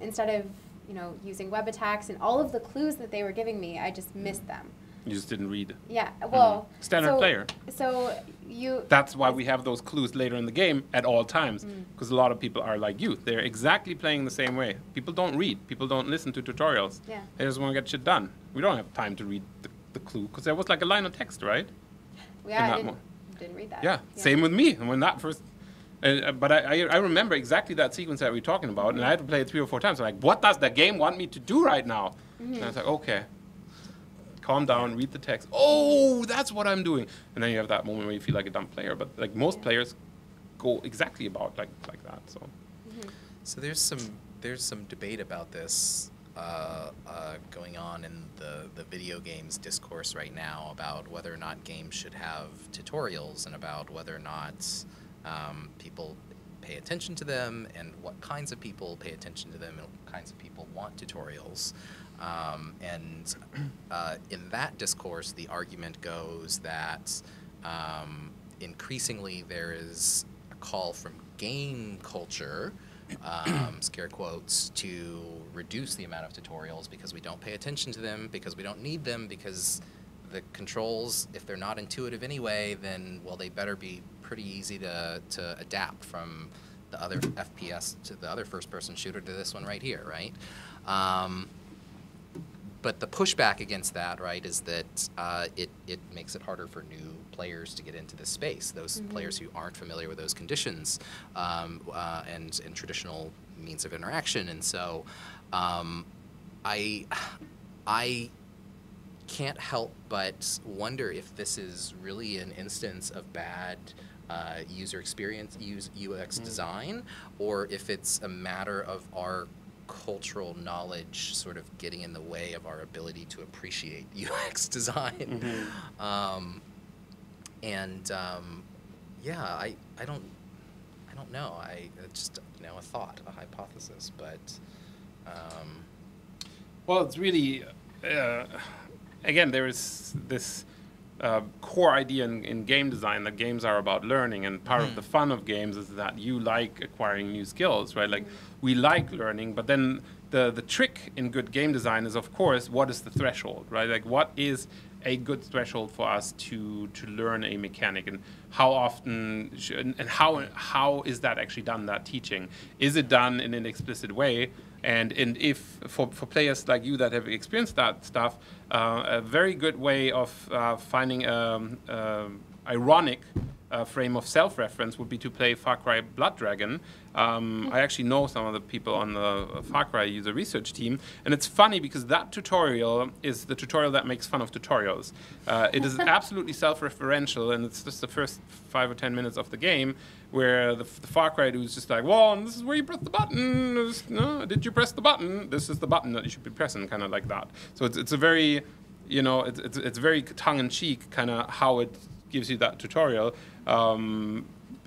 Instead of, you know, using web attacks and all of the clues that they were giving me, I just missed them. You just didn't read. Yeah, well, standard player. So you. That's why we have those clues later in the game at all times, because a lot of people are like you. They're exactly playing the same way. People don't read. People don't listen to tutorials. Yeah. They just want to get shit done. We don't have time to read the clue, because there was like a line of text, right? Yeah, I didn't read that. Yeah, yeah, same with me. And when that first. But I remember exactly that sequence that we were talking about, and I had to play it 3 or 4 times. I'm like, what does the game want me to do right now? And I was like, okay. Calm down, read the text. Oh, that's what I'm doing. And then you have that moment where you feel like a dumb player. But like most players go exactly about like that. So so there's some debate about this going on in the video games discourse right now about whether or not games should have tutorials, and about whether or not people pay attention to them, and what kinds of people pay attention to them, and what kinds of people want tutorials. In that discourse, the argument goes that increasingly there is a call from game culture, scare quotes, to reduce the amount of tutorials, because we don't pay attention to them, because we don't need them, because the controls, if they're not intuitive anyway, then, well, they better be pretty easy to adapt from the other FPS to the other first-person shooter to this one right here, right? But the pushback against that, right, is that it makes it harder for new players to get into this space. Those players who aren't familiar with those conditions and traditional means of interaction. And so I can't help but wonder if this is really an instance of bad user experience, UX design, or if it's a matter of our cultural knowledge sort of getting in the way of our ability to appreciate UX design. Yeah, I don't know. It's just, you know, a thought, a hypothesis, but. Well, it's really, again, there is this core idea in game design that games are about learning, and part of the fun of games is that you like acquiring new skills, right? Like we like learning, but then the trick in good game design is, of course, what is the threshold, right? Like what is a good threshold for us to learn a mechanic, and how often and how is that actually done, that teaching? Is it done in an explicit way? And if for players like you that have experienced that stuff, a very good way of finding an ironic frame of self-reference would be to play Far Cry Blood Dragon. I actually know some of the people on the Far Cry user research team, and it's funny because that tutorial is the tutorial that makes fun of tutorials. It is absolutely self-referential, and it's just the first 5 or 10 minutes of the game where the Far Cry dude is just like, well, this is where you press the button. No, did you press the button? This is the button that you should be pressing, kind of like that. So it's a very, you know, it's very tongue-in-cheek kind of how it gives you that tutorial.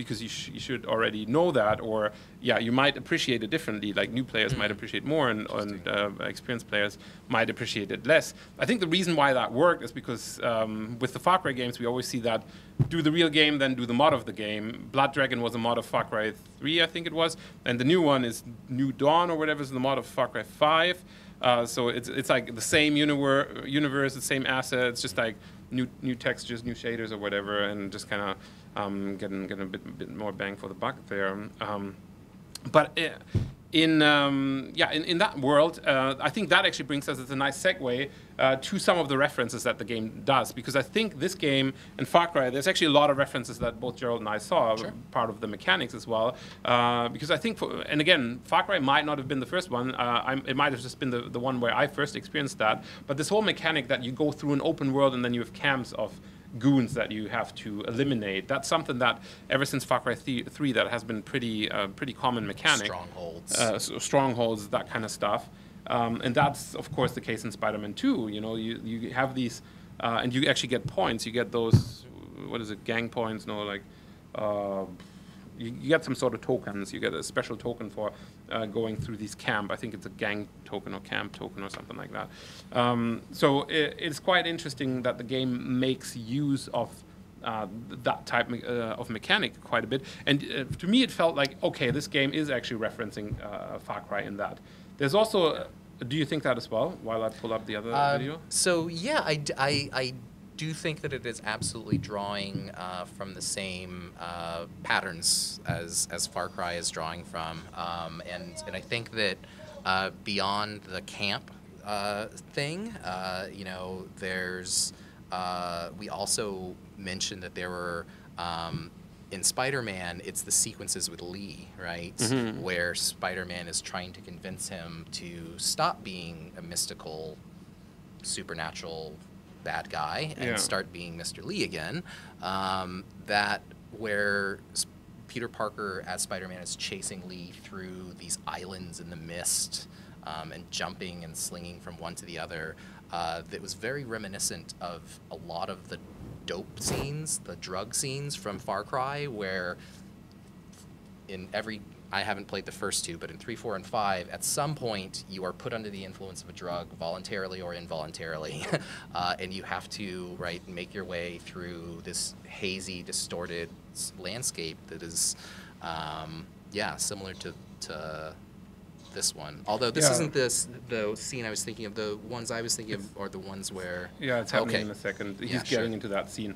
because you should already know that, or yeah, you might appreciate it differently. Like new players might appreciate more, and experienced players might appreciate it less. I think the reason why that worked is because with the Far Cry games, we always see that do the real game, then do the mod of the game. Blood Dragon was a mod of Far Cry 3, I think it was, and the new one is New Dawn or whatever is the mod of Far Cry 5. So it's like the same universe, the same assets, just like new textures, new shaders or whatever, and just kind of getting a bit more bang for the buck there. But in that world, I think that actually brings us as a nice segue to some of the references that the game does, because I think this game and Far Cry, there's actually a lot of references that both Gerald and I saw, sure, part of the mechanics as well, because I think, and again, Far Cry might not have been the first one, it might have just been the one where I first experienced that, but this whole mechanic that you go through an open world and then you have camps of goons that you have to eliminate. That's something that ever since Far Cry 3 that has been pretty common mechanic. Strongholds. So strongholds, that kind of stuff. And that's, of course, the case in Spider-Man 2. You know, you have these, and you actually get points. You get those, what is it, gang points? No, like, you get some sort of tokens. You get a special token for going through these camp. I think it's a gang token or camp token or something like that. So it's quite interesting that the game makes use of that type of mechanic quite a bit. And to me, it felt like, okay, this game is actually referencing Far Cry in that. There's also, do you think that as well, while I pull up the other video? So yeah, I do think that it is absolutely drawing from the same patterns as Far Cry is drawing from, and I think that beyond the camp thing, you know, there's we also mentioned that there were in Spider-Man, it's the sequences with Lee, right? Mm-hmm. Where Spider-Man is trying to convince him to stop being a mystical, supernatural bad guy and start being Mr. Lee again, that where Peter Parker as Spider-Man is chasing Lee through these islands in the mist and jumping and slinging from one to the other, that was very reminiscent of a lot of the dope scenes, the drug scenes from Far Cry, where in every, I haven't played the first two, but in 3, 4, and 5, at some point, you are put under the influence of a drug, voluntarily or involuntarily, and you have to, right, make your way through this hazy, distorted landscape that is, yeah, similar to this one. Although this isn't the scene I was thinking of. The ones I was thinking of are the ones where... Yeah, it's happening in a second. He's getting into that scene.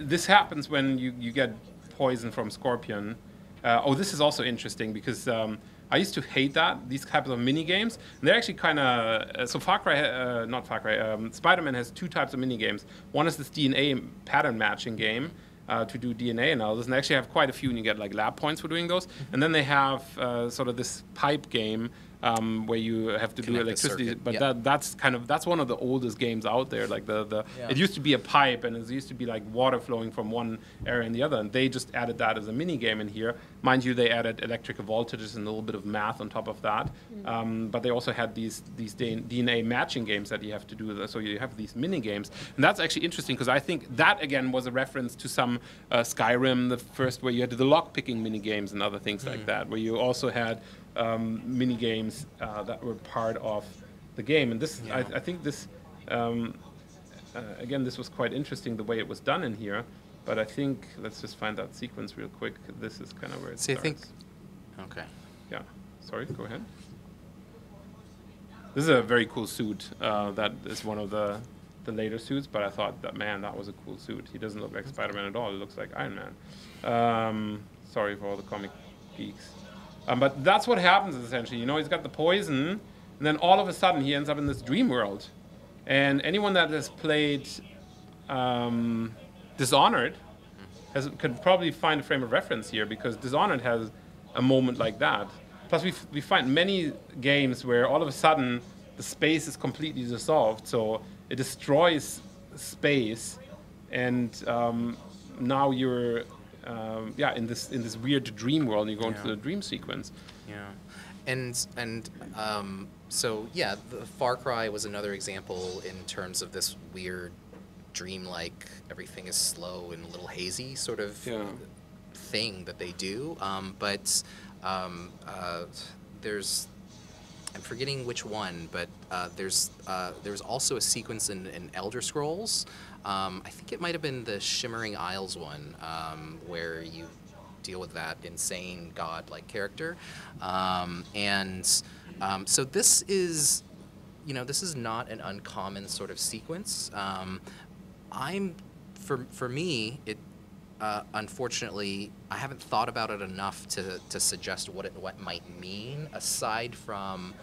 This happens when you get poison from Scorpion. Oh, this is also interesting because I used to hate that, these types of mini-games. They're actually kind of... so Far Cry... not Far Cry. Spider-Man has two types of mini-games. One is this DNA pattern matching game to do DNA analysis. And they actually have quite a few, and you get like lab points for doing those. And then they have sort of this pipe game where you have to do electricity. But that's one of the oldest games out there. Like it used to be a pipe, and it used to be like water flowing from one area and the other. And they just added that as a mini game in here. Mind you, they added electrical voltages and a little bit of math on top of that. But they also had these DNA matching games that you have to do. So you have these mini games, and that's actually interesting because I think that again was a reference to some Skyrim, the first, where you had the lock picking mini games and other things like that, where you also had mini games that were part of the game, and this I think this again, this was quite interesting the way it was done in here. But I think let's just find that sequence real quick. This is kind of where it starts. I think, okay, yeah. Sorry, go ahead. This is a very cool suit. That is one of the later suits, but I thought that, man, that was a cool suit. He doesn't look like Spider-Man at all. He looks like Iron Man. Sorry for all the comic geeks. But that's what happens, essentially. You know, he's got the poison, and then all of a sudden he ends up in this dream world. And anyone that has played Dishonored could probably find a frame of reference here, because Dishonored has a moment like that. Plus, we find many games where all of a sudden the space is completely dissolved, so it destroys space, and now you're... yeah, in this weird dream world, and you go into the dream sequence. Yeah, and so yeah, the Far Cry was another example in terms of this weird dream-like, everything is slow and a little hazy sort of thing that they do, there's, I'm forgetting which one, but there's also a sequence in Elder Scrolls. I think it might have been the Shimmering Isles one, where you deal with that insane god-like character. So this is, you know, this is not an uncommon sort of sequence. For me, it unfortunately, I haven't thought about it enough to suggest what it might mean, aside from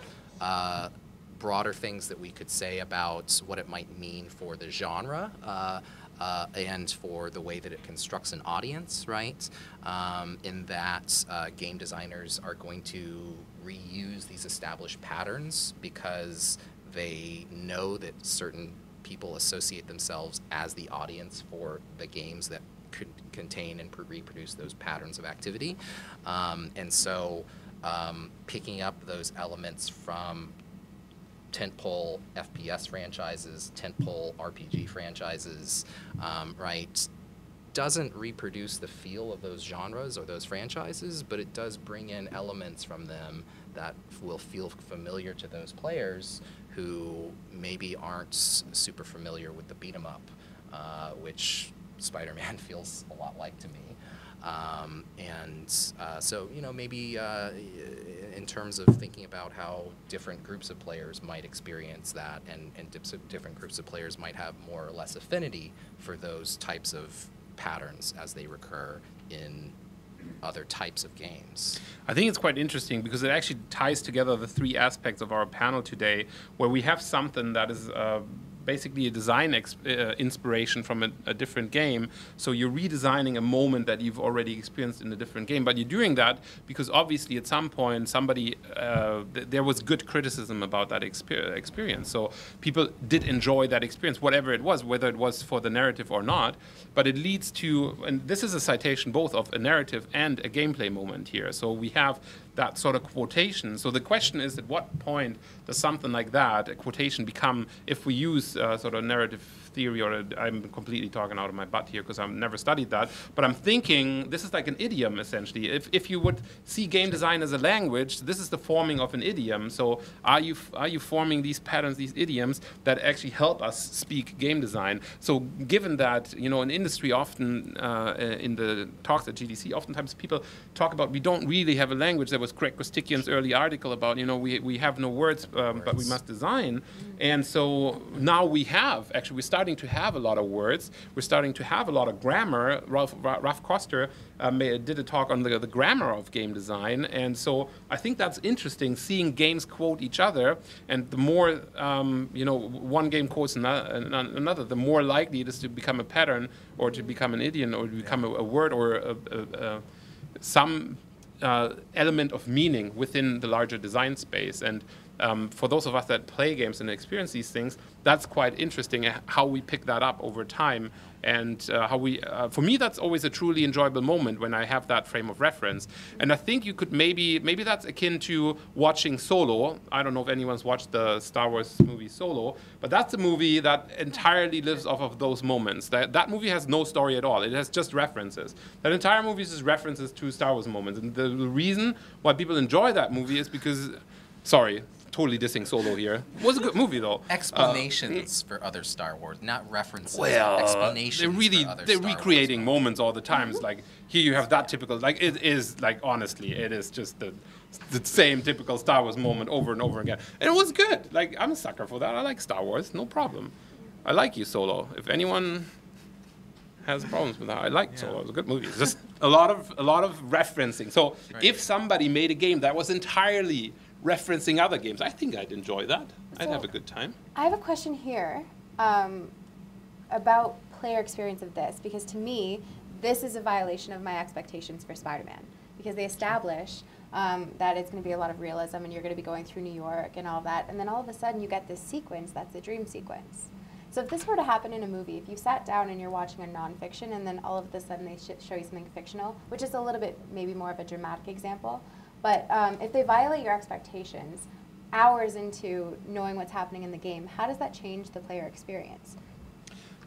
broader things that we could say about what it might mean for the genre and for the way that it constructs an audience, right? In that game designers are going to reuse these established patterns because they know that certain people associate themselves as the audience for the games that could contain and reproduce those patterns of activity. Picking up those elements from tentpole FPS franchises, tentpole RPG franchises, right, doesn't reproduce the feel of those genres or those franchises, but it does bring in elements from them that will feel familiar to those players who maybe aren't super familiar with the beat-em-up, which Spider-Man feels a lot like to me. So, you know, maybe in terms of thinking about how different groups of players might experience that, and different groups of players might have more or less affinity for those types of patterns as they recur in other types of games. I think it's quite interesting because it actually ties together the three aspects of our panel today, where we have something that is basically a design inspiration from a different game. So you're redesigning a moment that you've already experienced in a different game, but you're doing that because obviously at some point somebody, there was good criticism about that experience. So people did enjoy that experience, whatever it was, whether it was for the narrative or not, but it leads to, and this is a citation both of a narrative and a gameplay moment here. So we have that sort of quotation. So the question is, at what point does something like that, a quotation, become, if we use sort of narrative theory, or I'm completely talking out of my butt here because I've never studied that, but I'm thinking this is like an idiom, essentially. If you would see game design as a language, this is the forming of an idiom. So are you forming these patterns, these idioms that actually help us speak game design? So given that, you know, in industry often, in the talks at GDC, oftentimes people talk about we don't really have a language. There was Greg Kostikian's early article about, you know, we have no words, but we must design. And so now we have, actually, we started to have a lot of words. We're starting to have a lot of grammar. Ralph Koster did a talk on the grammar of game design, and so I think that's interesting, seeing games quote each other, and the more you know, one game quotes another, the more likely it is to become a pattern, or to become an idiom, or to become a word, or some element of meaning within the larger design space. And for those of us that play games and experience these things, that's quite interesting, how we pick that up over time, and how we, for me, that's always a truly enjoyable moment when I have that frame of reference. And I think you could maybe that's akin to watching Solo. I don't know if anyone's watched the Star Wars movie Solo, but that's a movie that entirely lives off of those moments. That movie has no story at all. It has just references. That entire movie is just references to Star Wars moments. And the reason why people enjoy that movie is because, sorry, totally dissing Solo here. It was a good movie, though. Explanations for other Star Wars, not references. Well, explanations. They're recreating moments all the time. It's like, here you have that typical, like, it is, like, honestly, it is just the same typical Star Wars moment over and over again. And it was good. Like, I'm a sucker for that. I like Star Wars, no problem. I like you, Solo. If anyone has problems with that, I liked Solo. It was a good movie. It's just a lot of referencing. So if somebody made a game that was entirely referencing other games, I think I'd enjoy that. I'd have a good time. I have a question here about player experience of this, because to me, this is a violation of my expectations for Spider-Man, because they establish that it's going to be a lot of realism and you're going to be going through New York and all that, and then all of a sudden you get this sequence that's a dream sequence. So if this were to happen in a movie, if you sat down and you're watching a nonfiction and then all of a sudden they show you something fictional, which is a little bit maybe more of a dramatic example, but if they violate your expectations hours into knowing what's happening in the game, how does that change the player experience?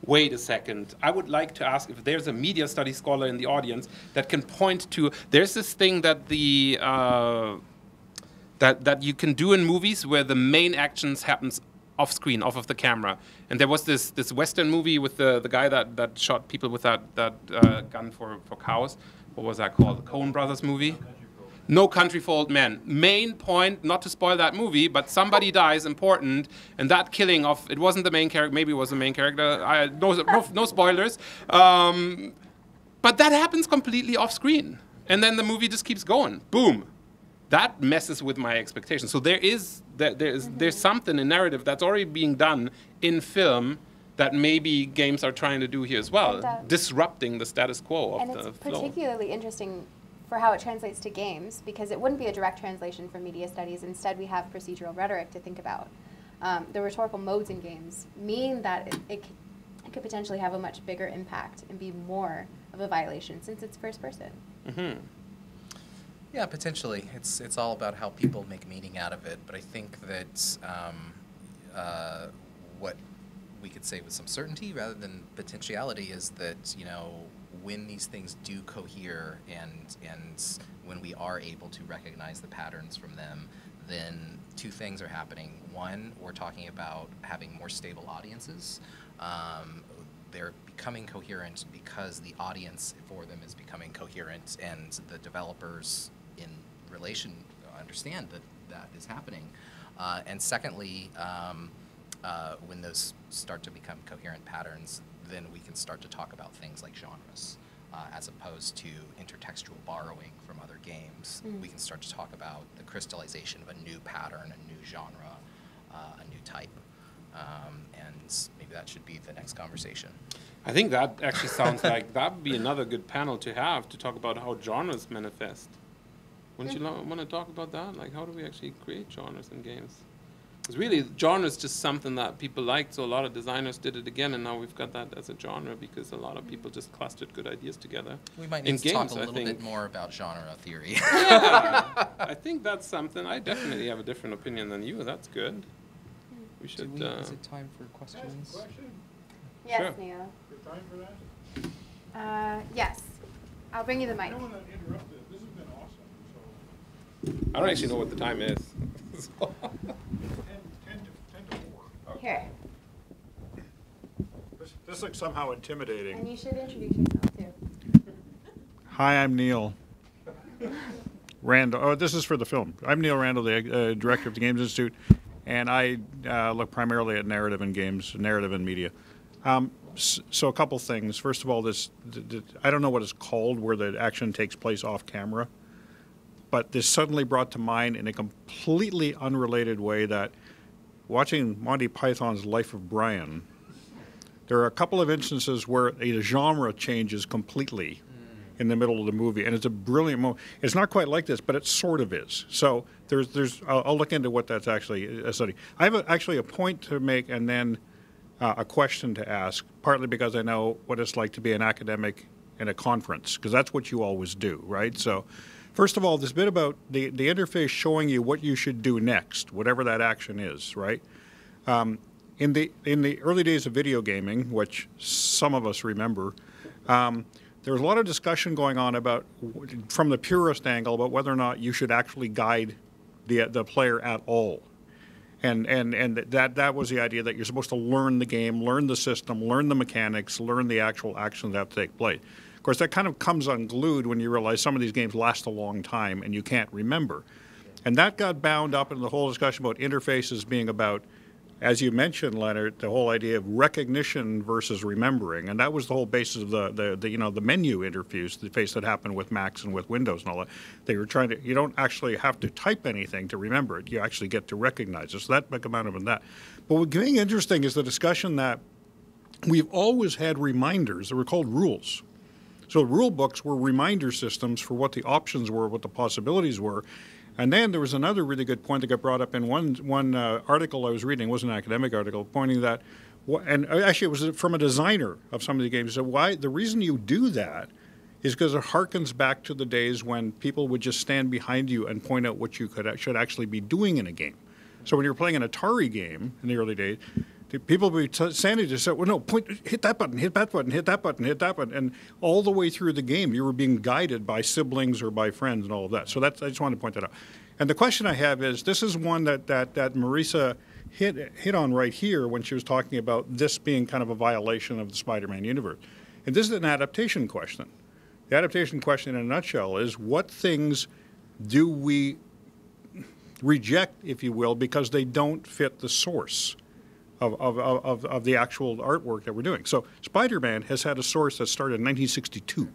wait a second, I would like to ask if there's a media studies scholar in the audience that can point to, there's this thing that the that you can do in movies where the main actions happens off screen, off of the camera. And there was this Western movie with the guy that shot people with that gun for cows. What was that called? The Coen Brothers movie? No Country for Old Men. Main point, not to spoil that movie, but somebody dies, important, and that killing of, it wasn't the main character, maybe it was the main character, no spoilers, but that happens completely off screen. And then the movie just keeps going, boom. That messes with my expectations. So there's something in narrative that's already being done in film that maybe games are trying to do here as well, disrupting the status quo of the flow. And it's particularly interesting for how it translates to games, because it wouldn't be a direct translation from media studies. Instead, we have procedural rhetoric to think about. The rhetorical modes in games mean that it could potentially have a much bigger impact and be more of a violation since it's first person. Mm-hmm. Yeah, potentially. It's all about how people make meaning out of it. But I think that what we could say with some certainty rather than potentiality is that, you know, when these things do cohere and when we are able to recognize the patterns from them, then two things are happening. One, we're talking about having more stable audiences. They're becoming coherent because the audience for them is becoming coherent, and the developers in relation understand that that is happening. And secondly, when those start to become coherent patterns, then we can start to talk about things like genres, as opposed to intertextual borrowing from other games. Mm. We can start to talk about the crystallization of a new pattern, a new genre, a new type, and maybe that should be the next conversation. I think that actually sounds like that would be another good panel to have, to talk about how genres manifest. Wouldn't you want to talk about that? Like, how do we actually create genres in games? Because really, genre is just something that people liked, so a lot of designers did it again, and now we've got that as a genre because a lot of people just clustered good ideas together. We might need to talk a little bit more about genre theory. Yeah, I think that's something. I definitely have a different opinion than you. That's good. We should. Is it time for questions? Yes, sure. Neil. Is it time for that? Yes. I'll bring you the mic. I don't want to interrupt this. This has been awesome. So I don't actually know what the time is. So. 10 to 4. Okay. Here. This looks somehow intimidating. And you should introduce yourself, too. Hi, I'm Neil Randall. Oh, this is for the film. I'm Neil Randall, the director of the Games Institute. And I look primarily at narrative in games, narrative in media. So a couple things. First of all, I don't know what it's called, where the action takes place off camera, but this suddenly brought to mind in a completely unrelated way that watching Monty Python's Life of Brian, there are a couple of instances where a genre changes completely in the middle of the movie, and it's a brilliant moment. It's not quite like this, but it sort of is. So there's. I'll look into what that's actually a study. I have actually a point to make, and then a question to ask. Partly because I know what it's like to be an academic in a conference, because that's what you always do, right? So, first of all, this bit about the interface showing you what you should do next, whatever that action is, right? In the early days of video gaming, which some of us remember. There was a lot of discussion going on about, from the purist angle, about whether or not you should actually guide the player at all, and that was the idea that you're supposed to learn the game, learn the system, learn the mechanics, learn the actual actions that have to take place. Of course, that kind of comes unglued when you realize some of these games last a long time and you can't remember, and that got bound up in the whole discussion about interfaces being about, as you mentioned, Leonard, the whole idea of recognition versus remembering, and that was the whole basis of the menu interface, the face that happened with Macs and with Windows and all that. They were trying to, you don't actually have to type anything to remember it. You actually get to recognize it. So that became out of that. But what's getting interesting is the discussion that we've always had reminders that were called rules. So rule books were reminder systems for what the options were, what the possibilities were. And then there was another really good point that got brought up in one article I was reading. It wasn't an academic article, pointing that, and actually it was from a designer of some of the games. So why the reason you do that is because it harkens back to the days when people would just stand behind you and point out what you should actually be doing in a game. So when you were playing an Atari game in the early days, People would be standing there saying, well, no, point, hit that button, hit that button, hit that button, hit that button. And all the way through the game, you were being guided by siblings or by friends and all of that. So that's, I just wanted to point that out. And the question I have is, this is one that Marisa hit on right here when she was talking about this being kind of a violation of the Spider-Man universe. And this is an adaptation question. The adaptation question in a nutshell is, what things do we reject, if you will, because they don't fit the source of the actual artwork that we're doing. So Spider-Man has had a source that started in 1962.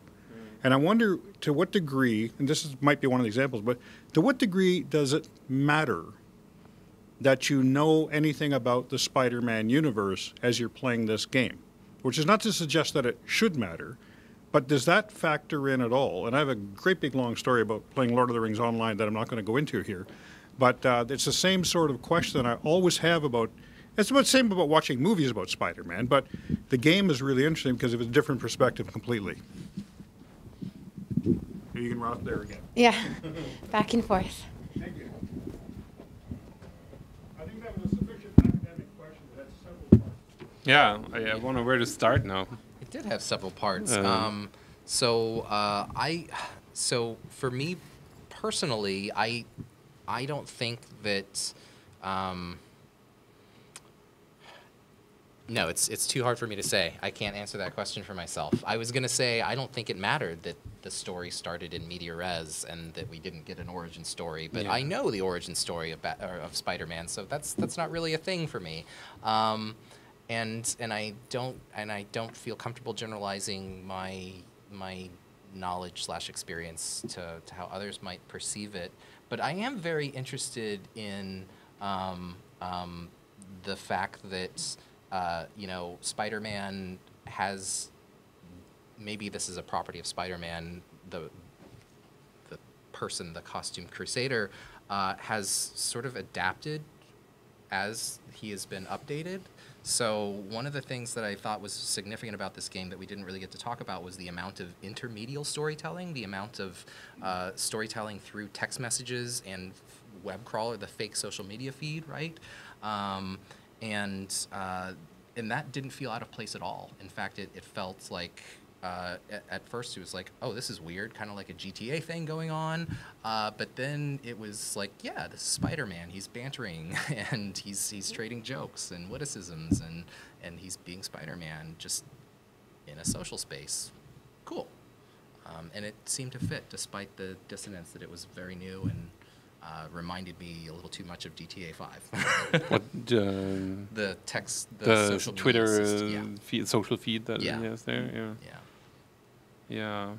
And I wonder to what degree, and this is, might be one of the examples, but to what degree does it matter that you know anything about the Spider-Man universe as you're playing this game? Which is not to suggest that it should matter, but does that factor in at all? And I have a great big long story about playing Lord of the Rings Online that I'm not going to go into here, but it's the same sort of question I always have about, it's about the same about watching movies about Spider-Man, but the game is really interesting because of a different perspective completely. You can rock there again. Yeah, back and forth. Thank you. I think that was a sufficient academic question that had several parts. Yeah, I wonder where to start now. It did have several parts. So for me personally, I don't think that. No, it's too hard for me to say. I can't answer that question for myself. I was going to say I don't think it mattered that the story started in media res and that we didn't get an origin story, but yeah. I know the origin story of Spider-Man, so that's not really a thing for me. And I don't feel comfortable generalizing my knowledge / experience to how others might perceive it. But I am very interested in the fact that you know, Spider-Man has, maybe this is a property of Spider-Man, the person, the costume crusader, has sort of adapted as he has been updated. So one of the things that I thought was significant about this game that we didn't really get to talk about was the amount of intermedial storytelling, the amount of storytelling through text messages and web crawler, the fake social media feed, right? And that didn't feel out of place at all. In fact, it felt like, at first it was like, oh, this is weird, kind of like a GTA thing going on. But then it was like, yeah, this is Spider-Man. He's bantering and he's trading jokes and witticisms and he's being Spider-Man just in a social space. Cool. And it seemed to fit despite the dissonance that it was very new and reminded me a little too much of GTA 5. What, the text, the social Twitter system, yeah. Feed, social feed that yeah. Is there. Yeah. Yeah.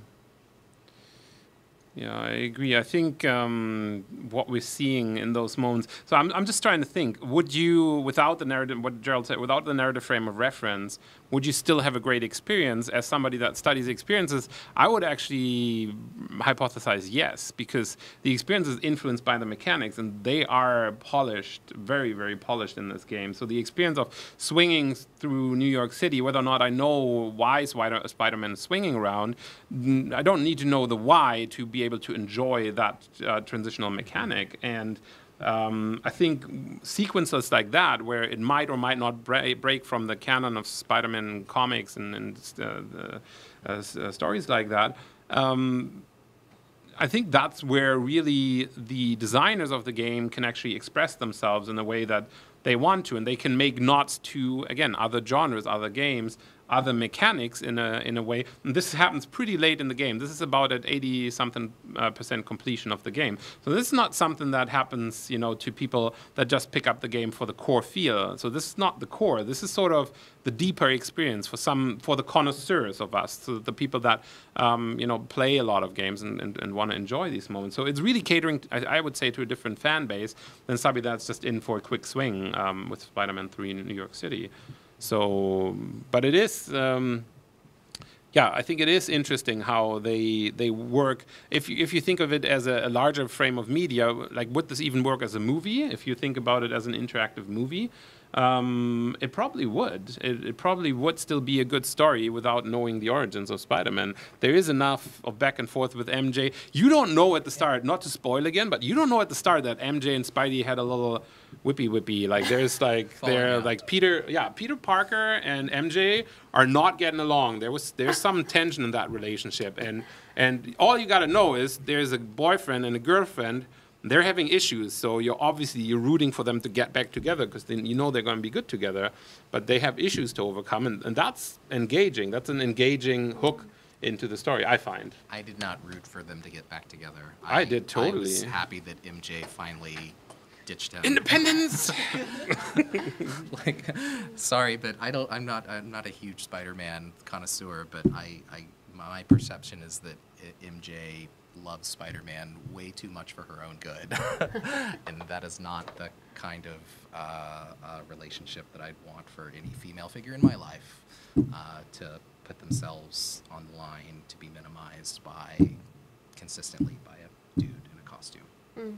Yeah, I agree. I think what we're seeing in those moments. So I'm just trying to think. Would you, without the narrative, what Gerald said, without the narrative frame of reference, would you still have a great experience? As somebody that studies experiences, I would actually hypothesize yes, because the experience is influenced by the mechanics, and they are polished, very, very polished in this game. So the experience of swinging through New York City, whether or not I know why Spider-Man is swinging around, I don't need to know the why to be able to enjoy that transitional mechanic. And I think sequences like that, where it might or might not break from the canon of Spider-Man comics and stories like that, I think that's where really the designers of the game can actually express themselves in the way that they want to, and they can make nods to, again, other genres, other games, other mechanics in a way. And this happens pretty late in the game. This is about at 80-something% completion of the game. So this is not something that happens, you know, to people that just pick up the game for the core feel. So this is not the core. This is sort of the deeper experience for the connoisseurs of us, so the people that you know, play a lot of games and want to enjoy these moments. So it's really catering, I would say, to a different fan base than somebody that's just in for a quick swing with Spider-Man 3 in New York City. So, but it is, yeah, I think it is interesting how they work. If you think of it as a larger frame of media, like, would this even work as a movie? If you think about it as an interactive movie, it probably would. It probably would still be a good story without knowing the origins of Spider-Man. There is enough of back and forth with MJ. You don't know at the start, not to spoil again, but you don't know at the start that MJ and Spidey had a little whippy. Like there's like Peter Parker and MJ are not getting along. There's some tension in that relationship, and all you gotta know is there's a boyfriend and a girlfriend. They're having issues, so you're obviously rooting for them to get back together because then you know they're going to be good together. But they have issues to overcome, and that's engaging. That's an engaging hook into the story, I find. I did not root for them to get back together. I did totally. I was happy that MJ finally ditched him. Independence. Like, sorry, but I'm not a huge Spider-Man connoisseur, but my perception is that MJ loves Spider-Man way too much for her own good. And that is not the kind of relationship that I'd want for any female figure in my life, to put themselves on the line to be minimized consistently by a dude in a costume. Mm.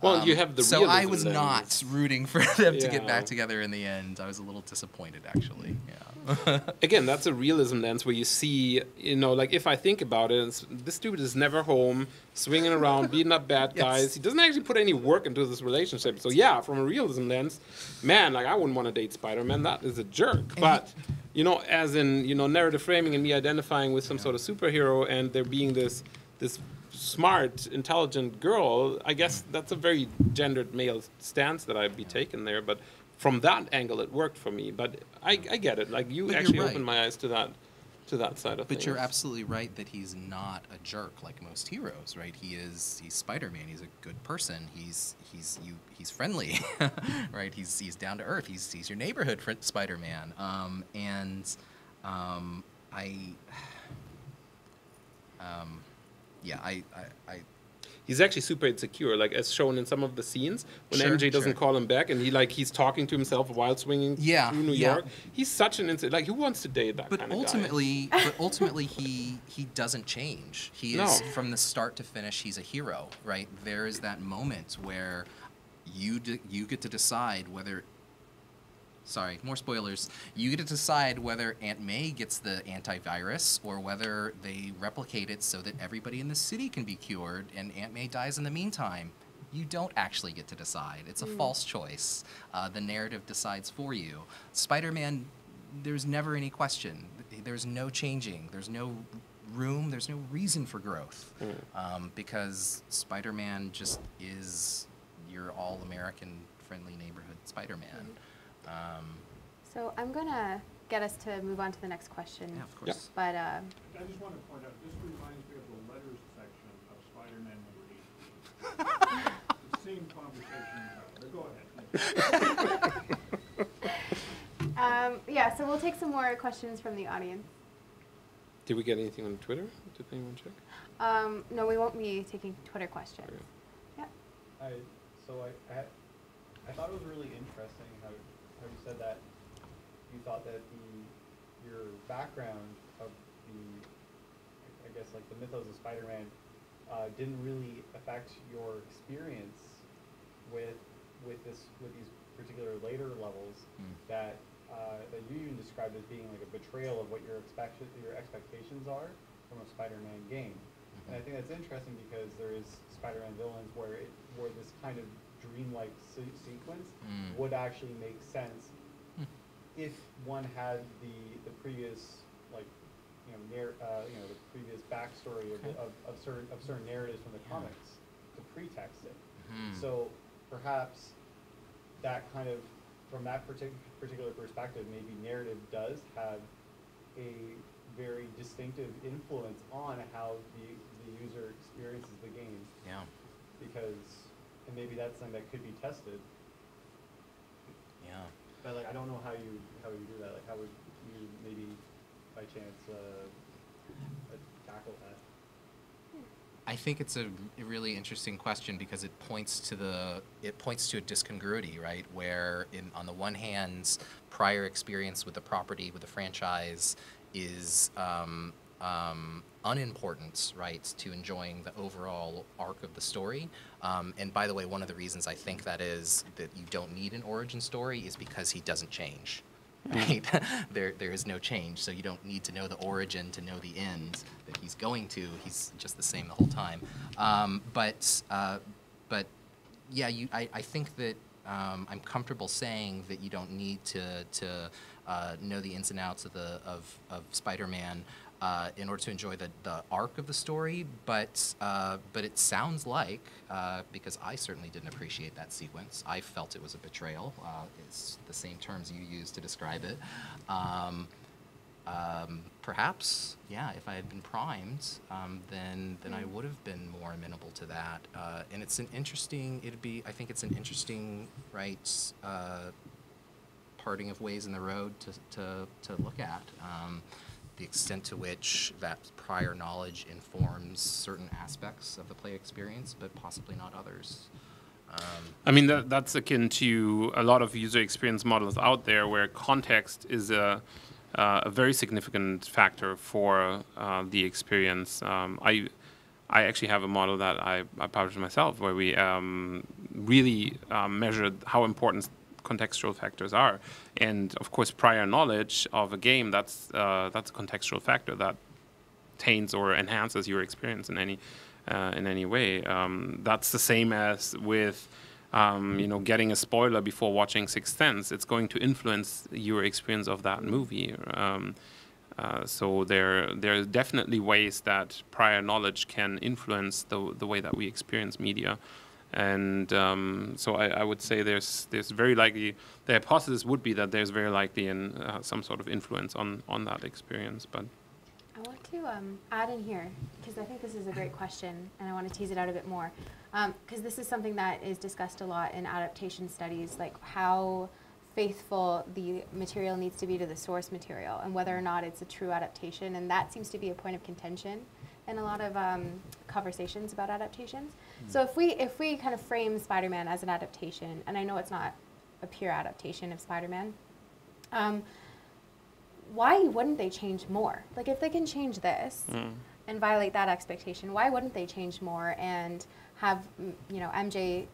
Well, you have the realism. So I was not rooting for them to get back together in the end. I was a little disappointed, actually. Yeah. Again, that's a realism lens where you see, like if I think about it, this dude is never home, swinging around, beating up bad guys. Yes. He doesn't actually put any work into this relationship. So yeah, from a realism lens, man, like I wouldn't want to date Spider-Man. That is a jerk. But as in, narrative framing and me identifying with some sort of superhero and there being this smart, intelligent girl, I guess that's a very gendered male stance that I'd be taking there, but from that angle it worked for me. But I get it. Like you actually opened my eyes to that side of things. But you're absolutely right that he's not a jerk like most heroes, right? He's Spider-Man, he's a good person, he's friendly, right? He's down to earth, he's your neighborhood Spider-Man. He's actually super insecure, like as shown in some of the scenes when MJ doesn't call him back, and he's talking to himself while swinging through New York. He's such an insecure. Like who wants to date that kind of guy? But ultimately, he doesn't change. He is from the start to finish. He's a hero, right? There is that moment where you get to decide whether. Sorry, more spoilers. You get to decide whether Aunt May gets the antivirus or whether they replicate it so that everybody in the city can be cured and Aunt May dies in the meantime. You don't actually get to decide. It's a false choice. The narrative decides for you. Spider-Man, there's never any question. There's no changing. There's no room. There's no reason for growth, because Spider-Man just is your all-American friendly neighborhood Spider-Man. So I'm going to get us to move on to the next question. Yeah, of course. Yep. But, I just want to point out, this reminds me of the letters section of Spider-Man movie. The same conversation. Go ahead. Yeah, so we'll take some more questions from the audience. Did we get anything on Twitter? Did anyone check? No, we won't be taking Twitter questions. Okay. Yeah. So I thought it was really interesting how you said that you thought that your background of the mythos of Spider-Man didn't really affect your experience with these particular later levels that you even described as being like a betrayal of what your expectations are from a Spider-Man game. And I think that's interesting because there is Spider-Man villains where this kind of dreamlike sequence would actually make sense if one had the previous the previous backstory of certain narratives from the comics to pretext it. So perhaps that kind of from that particular perspective, maybe narrative does have a very distinctive influence on how the user experiences the game. Yeah, because. And maybe that's something that could be tested. Yeah. But like, I don't know how you do that. Like, how would you maybe, by chance, tackle that? I think it's a really interesting question because it points to a discongruity, right? Where on the one hand, prior experience with the property, with the franchise, is unimportant, right, to enjoying the overall arc of the story. And by the way, one of the reasons I think that is that you don't need an origin story is because he doesn't change, right? there is no change, so you don't need to know the origin to know the end that he's going to. He's just the same the whole time. But yeah, I think that I'm comfortable saying that you don't need to know the ins and outs of Spider-Man in order to enjoy the arc of the story, but it sounds like, because I certainly didn't appreciate that sequence, I felt it was a betrayal. It's the same terms you used to describe it. Perhaps, yeah, if I had been primed, then I would have been more amenable to that. And it's an interesting, I think it's an interesting, right, parting of ways in the road to look at. The extent to which that prior knowledge informs certain aspects of the play experience, but possibly not others. I mean, that's akin to a lot of user experience models out there where context is a very significant factor for the experience. I actually have a model that I published myself where we really measured how important contextual factors are, and of course prior knowledge of a game, that's a contextual factor that taints or enhances your experience in any way. That's the same as with you know, getting a spoiler before watching Sixth Sense. It's going to influence your experience of that movie. So there are definitely ways that prior knowledge can influence the way that we experience media. And so I would say there's very likely, the hypothesis would be that there's very likely some sort of influence on that experience. But I want to add in here, because I think this is a great question, and I want to tease it out a bit more, because this is something that is discussed a lot in adaptation studies, like how faithful the material needs to be to the source material and whether or not it's a true adaptation. And that seems to be a point of contention in a lot of conversations about adaptations. So if we kind of frame Spider-Man as an adaptation, and I know it's not a pure adaptation of Spider-Man, why wouldn't they change more? Like, if they can change this and violate that expectation, why wouldn't they change more and have, you know, MJ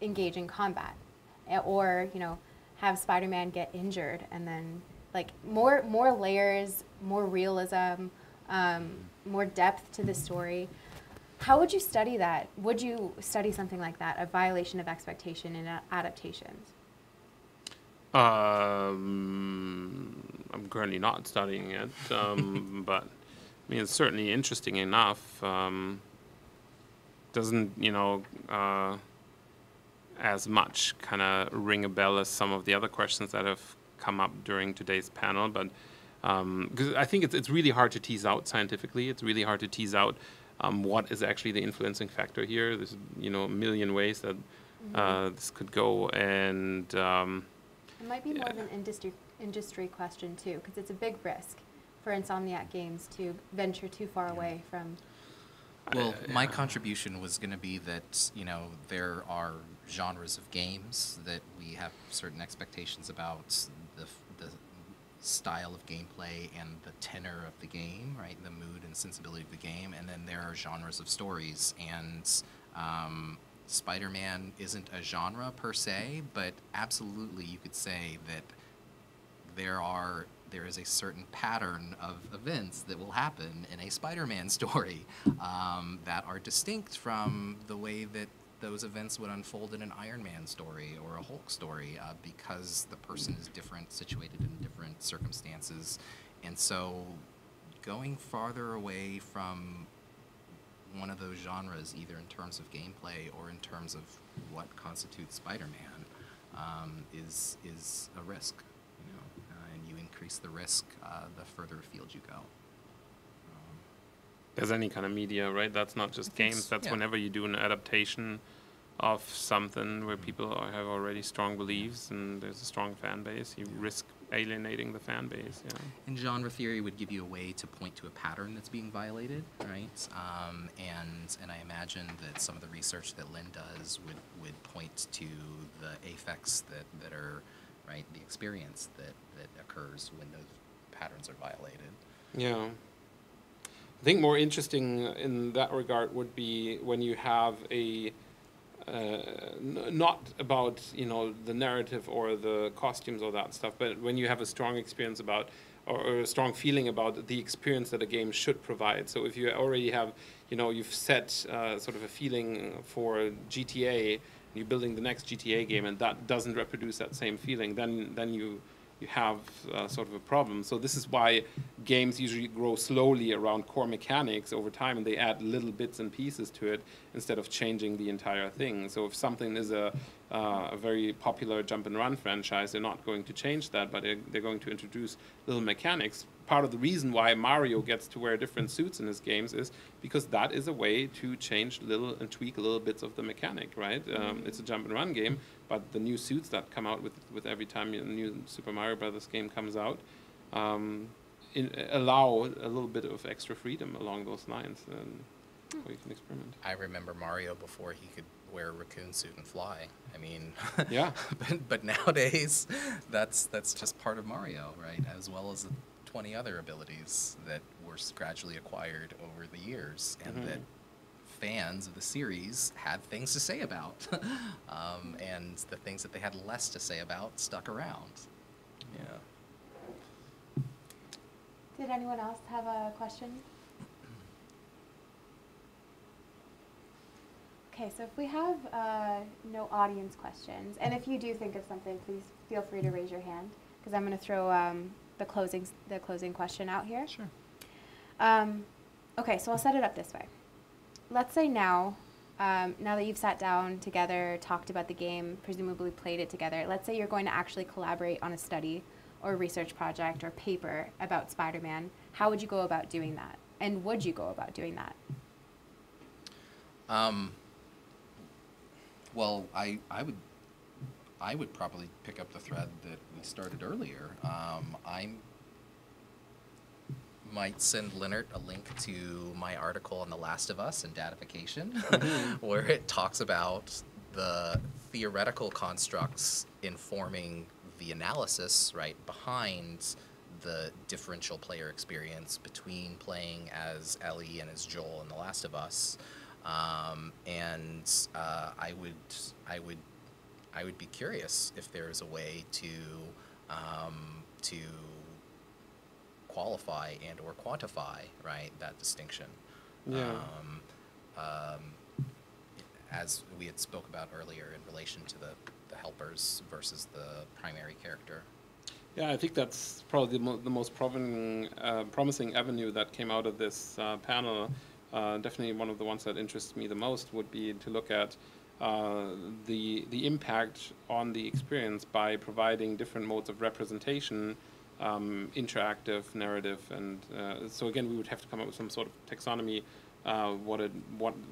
engage in combat, or, you know, have Spider-Man get injured, and then, like, more layers, more realism, more depth to the story? How would you study that? Would you study something like that, a violation of expectation in adaptations? I'm currently not studying it, but I mean, it's certainly interesting enough. Doesn't, you know, as much kind of ring a bell as some of the other questions that have come up during today's panel, but because I think it's really hard to tease out scientifically. It's really hard to tease out what is actually the influencing factor here. There's, you know, a million ways that this could go, and it might be more of an industry question too, because it's a big risk for Insomniac Games to venture too far away from. Well, my contribution was going to be that, you know, there are genres of games that we have certain expectations about the style of gameplay and the tenor of the game, right? The mood and sensibility of the game. And then there are genres of stories, and Spider-Man isn't a genre per se, but absolutely you could say that there is a certain pattern of events that will happen in a Spider-Man story that are distinct from the way that those events would unfold in an Iron Man story or a Hulk story, because the person is different, situated in different circumstances. And so going farther away from one of those genres, either in terms of gameplay or in terms of what constitutes Spider-Man, is a risk, you know, and you increase the risk the further afield you go. There's any kind of media, right? That's not just games. That's whenever you do an adaptation of something where people have already strong beliefs and there's a strong fan base, you risk alienating the fan base. Yeah. And genre theory would give you a way to point to a pattern that's being violated, right? And I imagine that some of the research that Lynn does would point to the affects that are, right, the experience that occurs when those patterns are violated. Yeah. I think more interesting in that regard would be when you have a not about, you know, the narrative or the costumes or that stuff, but when you have a strong experience about or a strong feeling about the experience that a game should provide. So if you already have, you know, you've set sort of a feeling for GTA you're building the next GTA game and that doesn't reproduce that same feeling, then you have sort of a problem. So this is why games usually grow slowly around core mechanics over time, and they add little bits and pieces to it instead of changing the entire thing. So if something is a very popular jump and run franchise, they're not going to change that, but they're going to introduce little mechanics. Part of the reason why Mario gets to wear different suits in his games is because that is a way to change little and tweak little bits of the mechanic, right? It's a jump and run game, but the new suits that come out with every time a new Super Mario Brothers game comes out allow a little bit of extra freedom along those lines, and where you can experiment. I remember Mario before he could wear a raccoon suit and fly. I mean, yeah. but nowadays, that's just part of Mario, right? As well as 20 other abilities that were gradually acquired over the years, and that fans of the series had things to say about, and the things that they had less to say about stuck around. Yeah. Did anyone else have a question? Okay, so if we have no audience questions, and if you do think of something, please feel free to raise your hand, because I'm going to throw the closing question out here. Sure. Okay, so I'll set it up this way. Let's say now, now that you've sat down together, talked about the game, presumably played it together, let's say you're going to actually collaborate on a study or research project or paper about Spider-Man. How would you go about doing that? And would you go about doing that? Well, I would probably pick up the thread that we started earlier. I might send Lennart a link to my article on The Last of Us and datification, where it talks about the theoretical constructs informing the analysis right behind the differential player experience between playing as Ellie and as Joel in The Last of Us, and I would be curious if there is a way to qualify and or quantify right that distinction. Yeah. As we had spoke about earlier in relation to the helpers versus the primary character. Yeah, I think that's probably the most promising avenue that came out of this panel. Definitely one of the ones that interests me the most would be to look at the impact on the experience by providing different modes of representation, interactive, narrative, and so again we would have to come up with some sort of taxonomy, what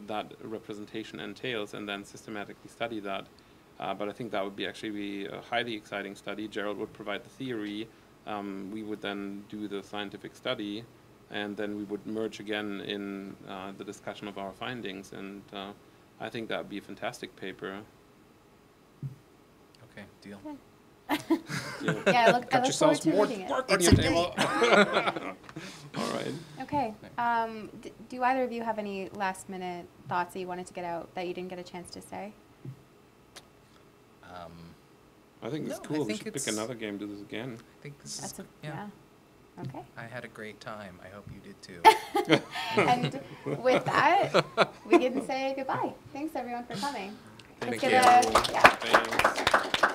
that representation entails, and then systematically study that. But I think that would be actually be a highly exciting study. Gerald would provide the theory, we would then do the scientific study, and then we would merge again in the discussion of our findings, and I think that would be a fantastic paper. Okay, deal. Okay. Deal. Yeah, I look forward to reading it. Work on your table. All right. Okay. Do either of you have any last-minute thoughts that you wanted to get out that you didn't get a chance to say? I think it's cool. We should pick another game to do this again. I think this is, yeah. Okay. I had a great time. I hope you did too. And with that, we can say goodbye. Thanks everyone for coming. Thank you. Yeah. Thanks.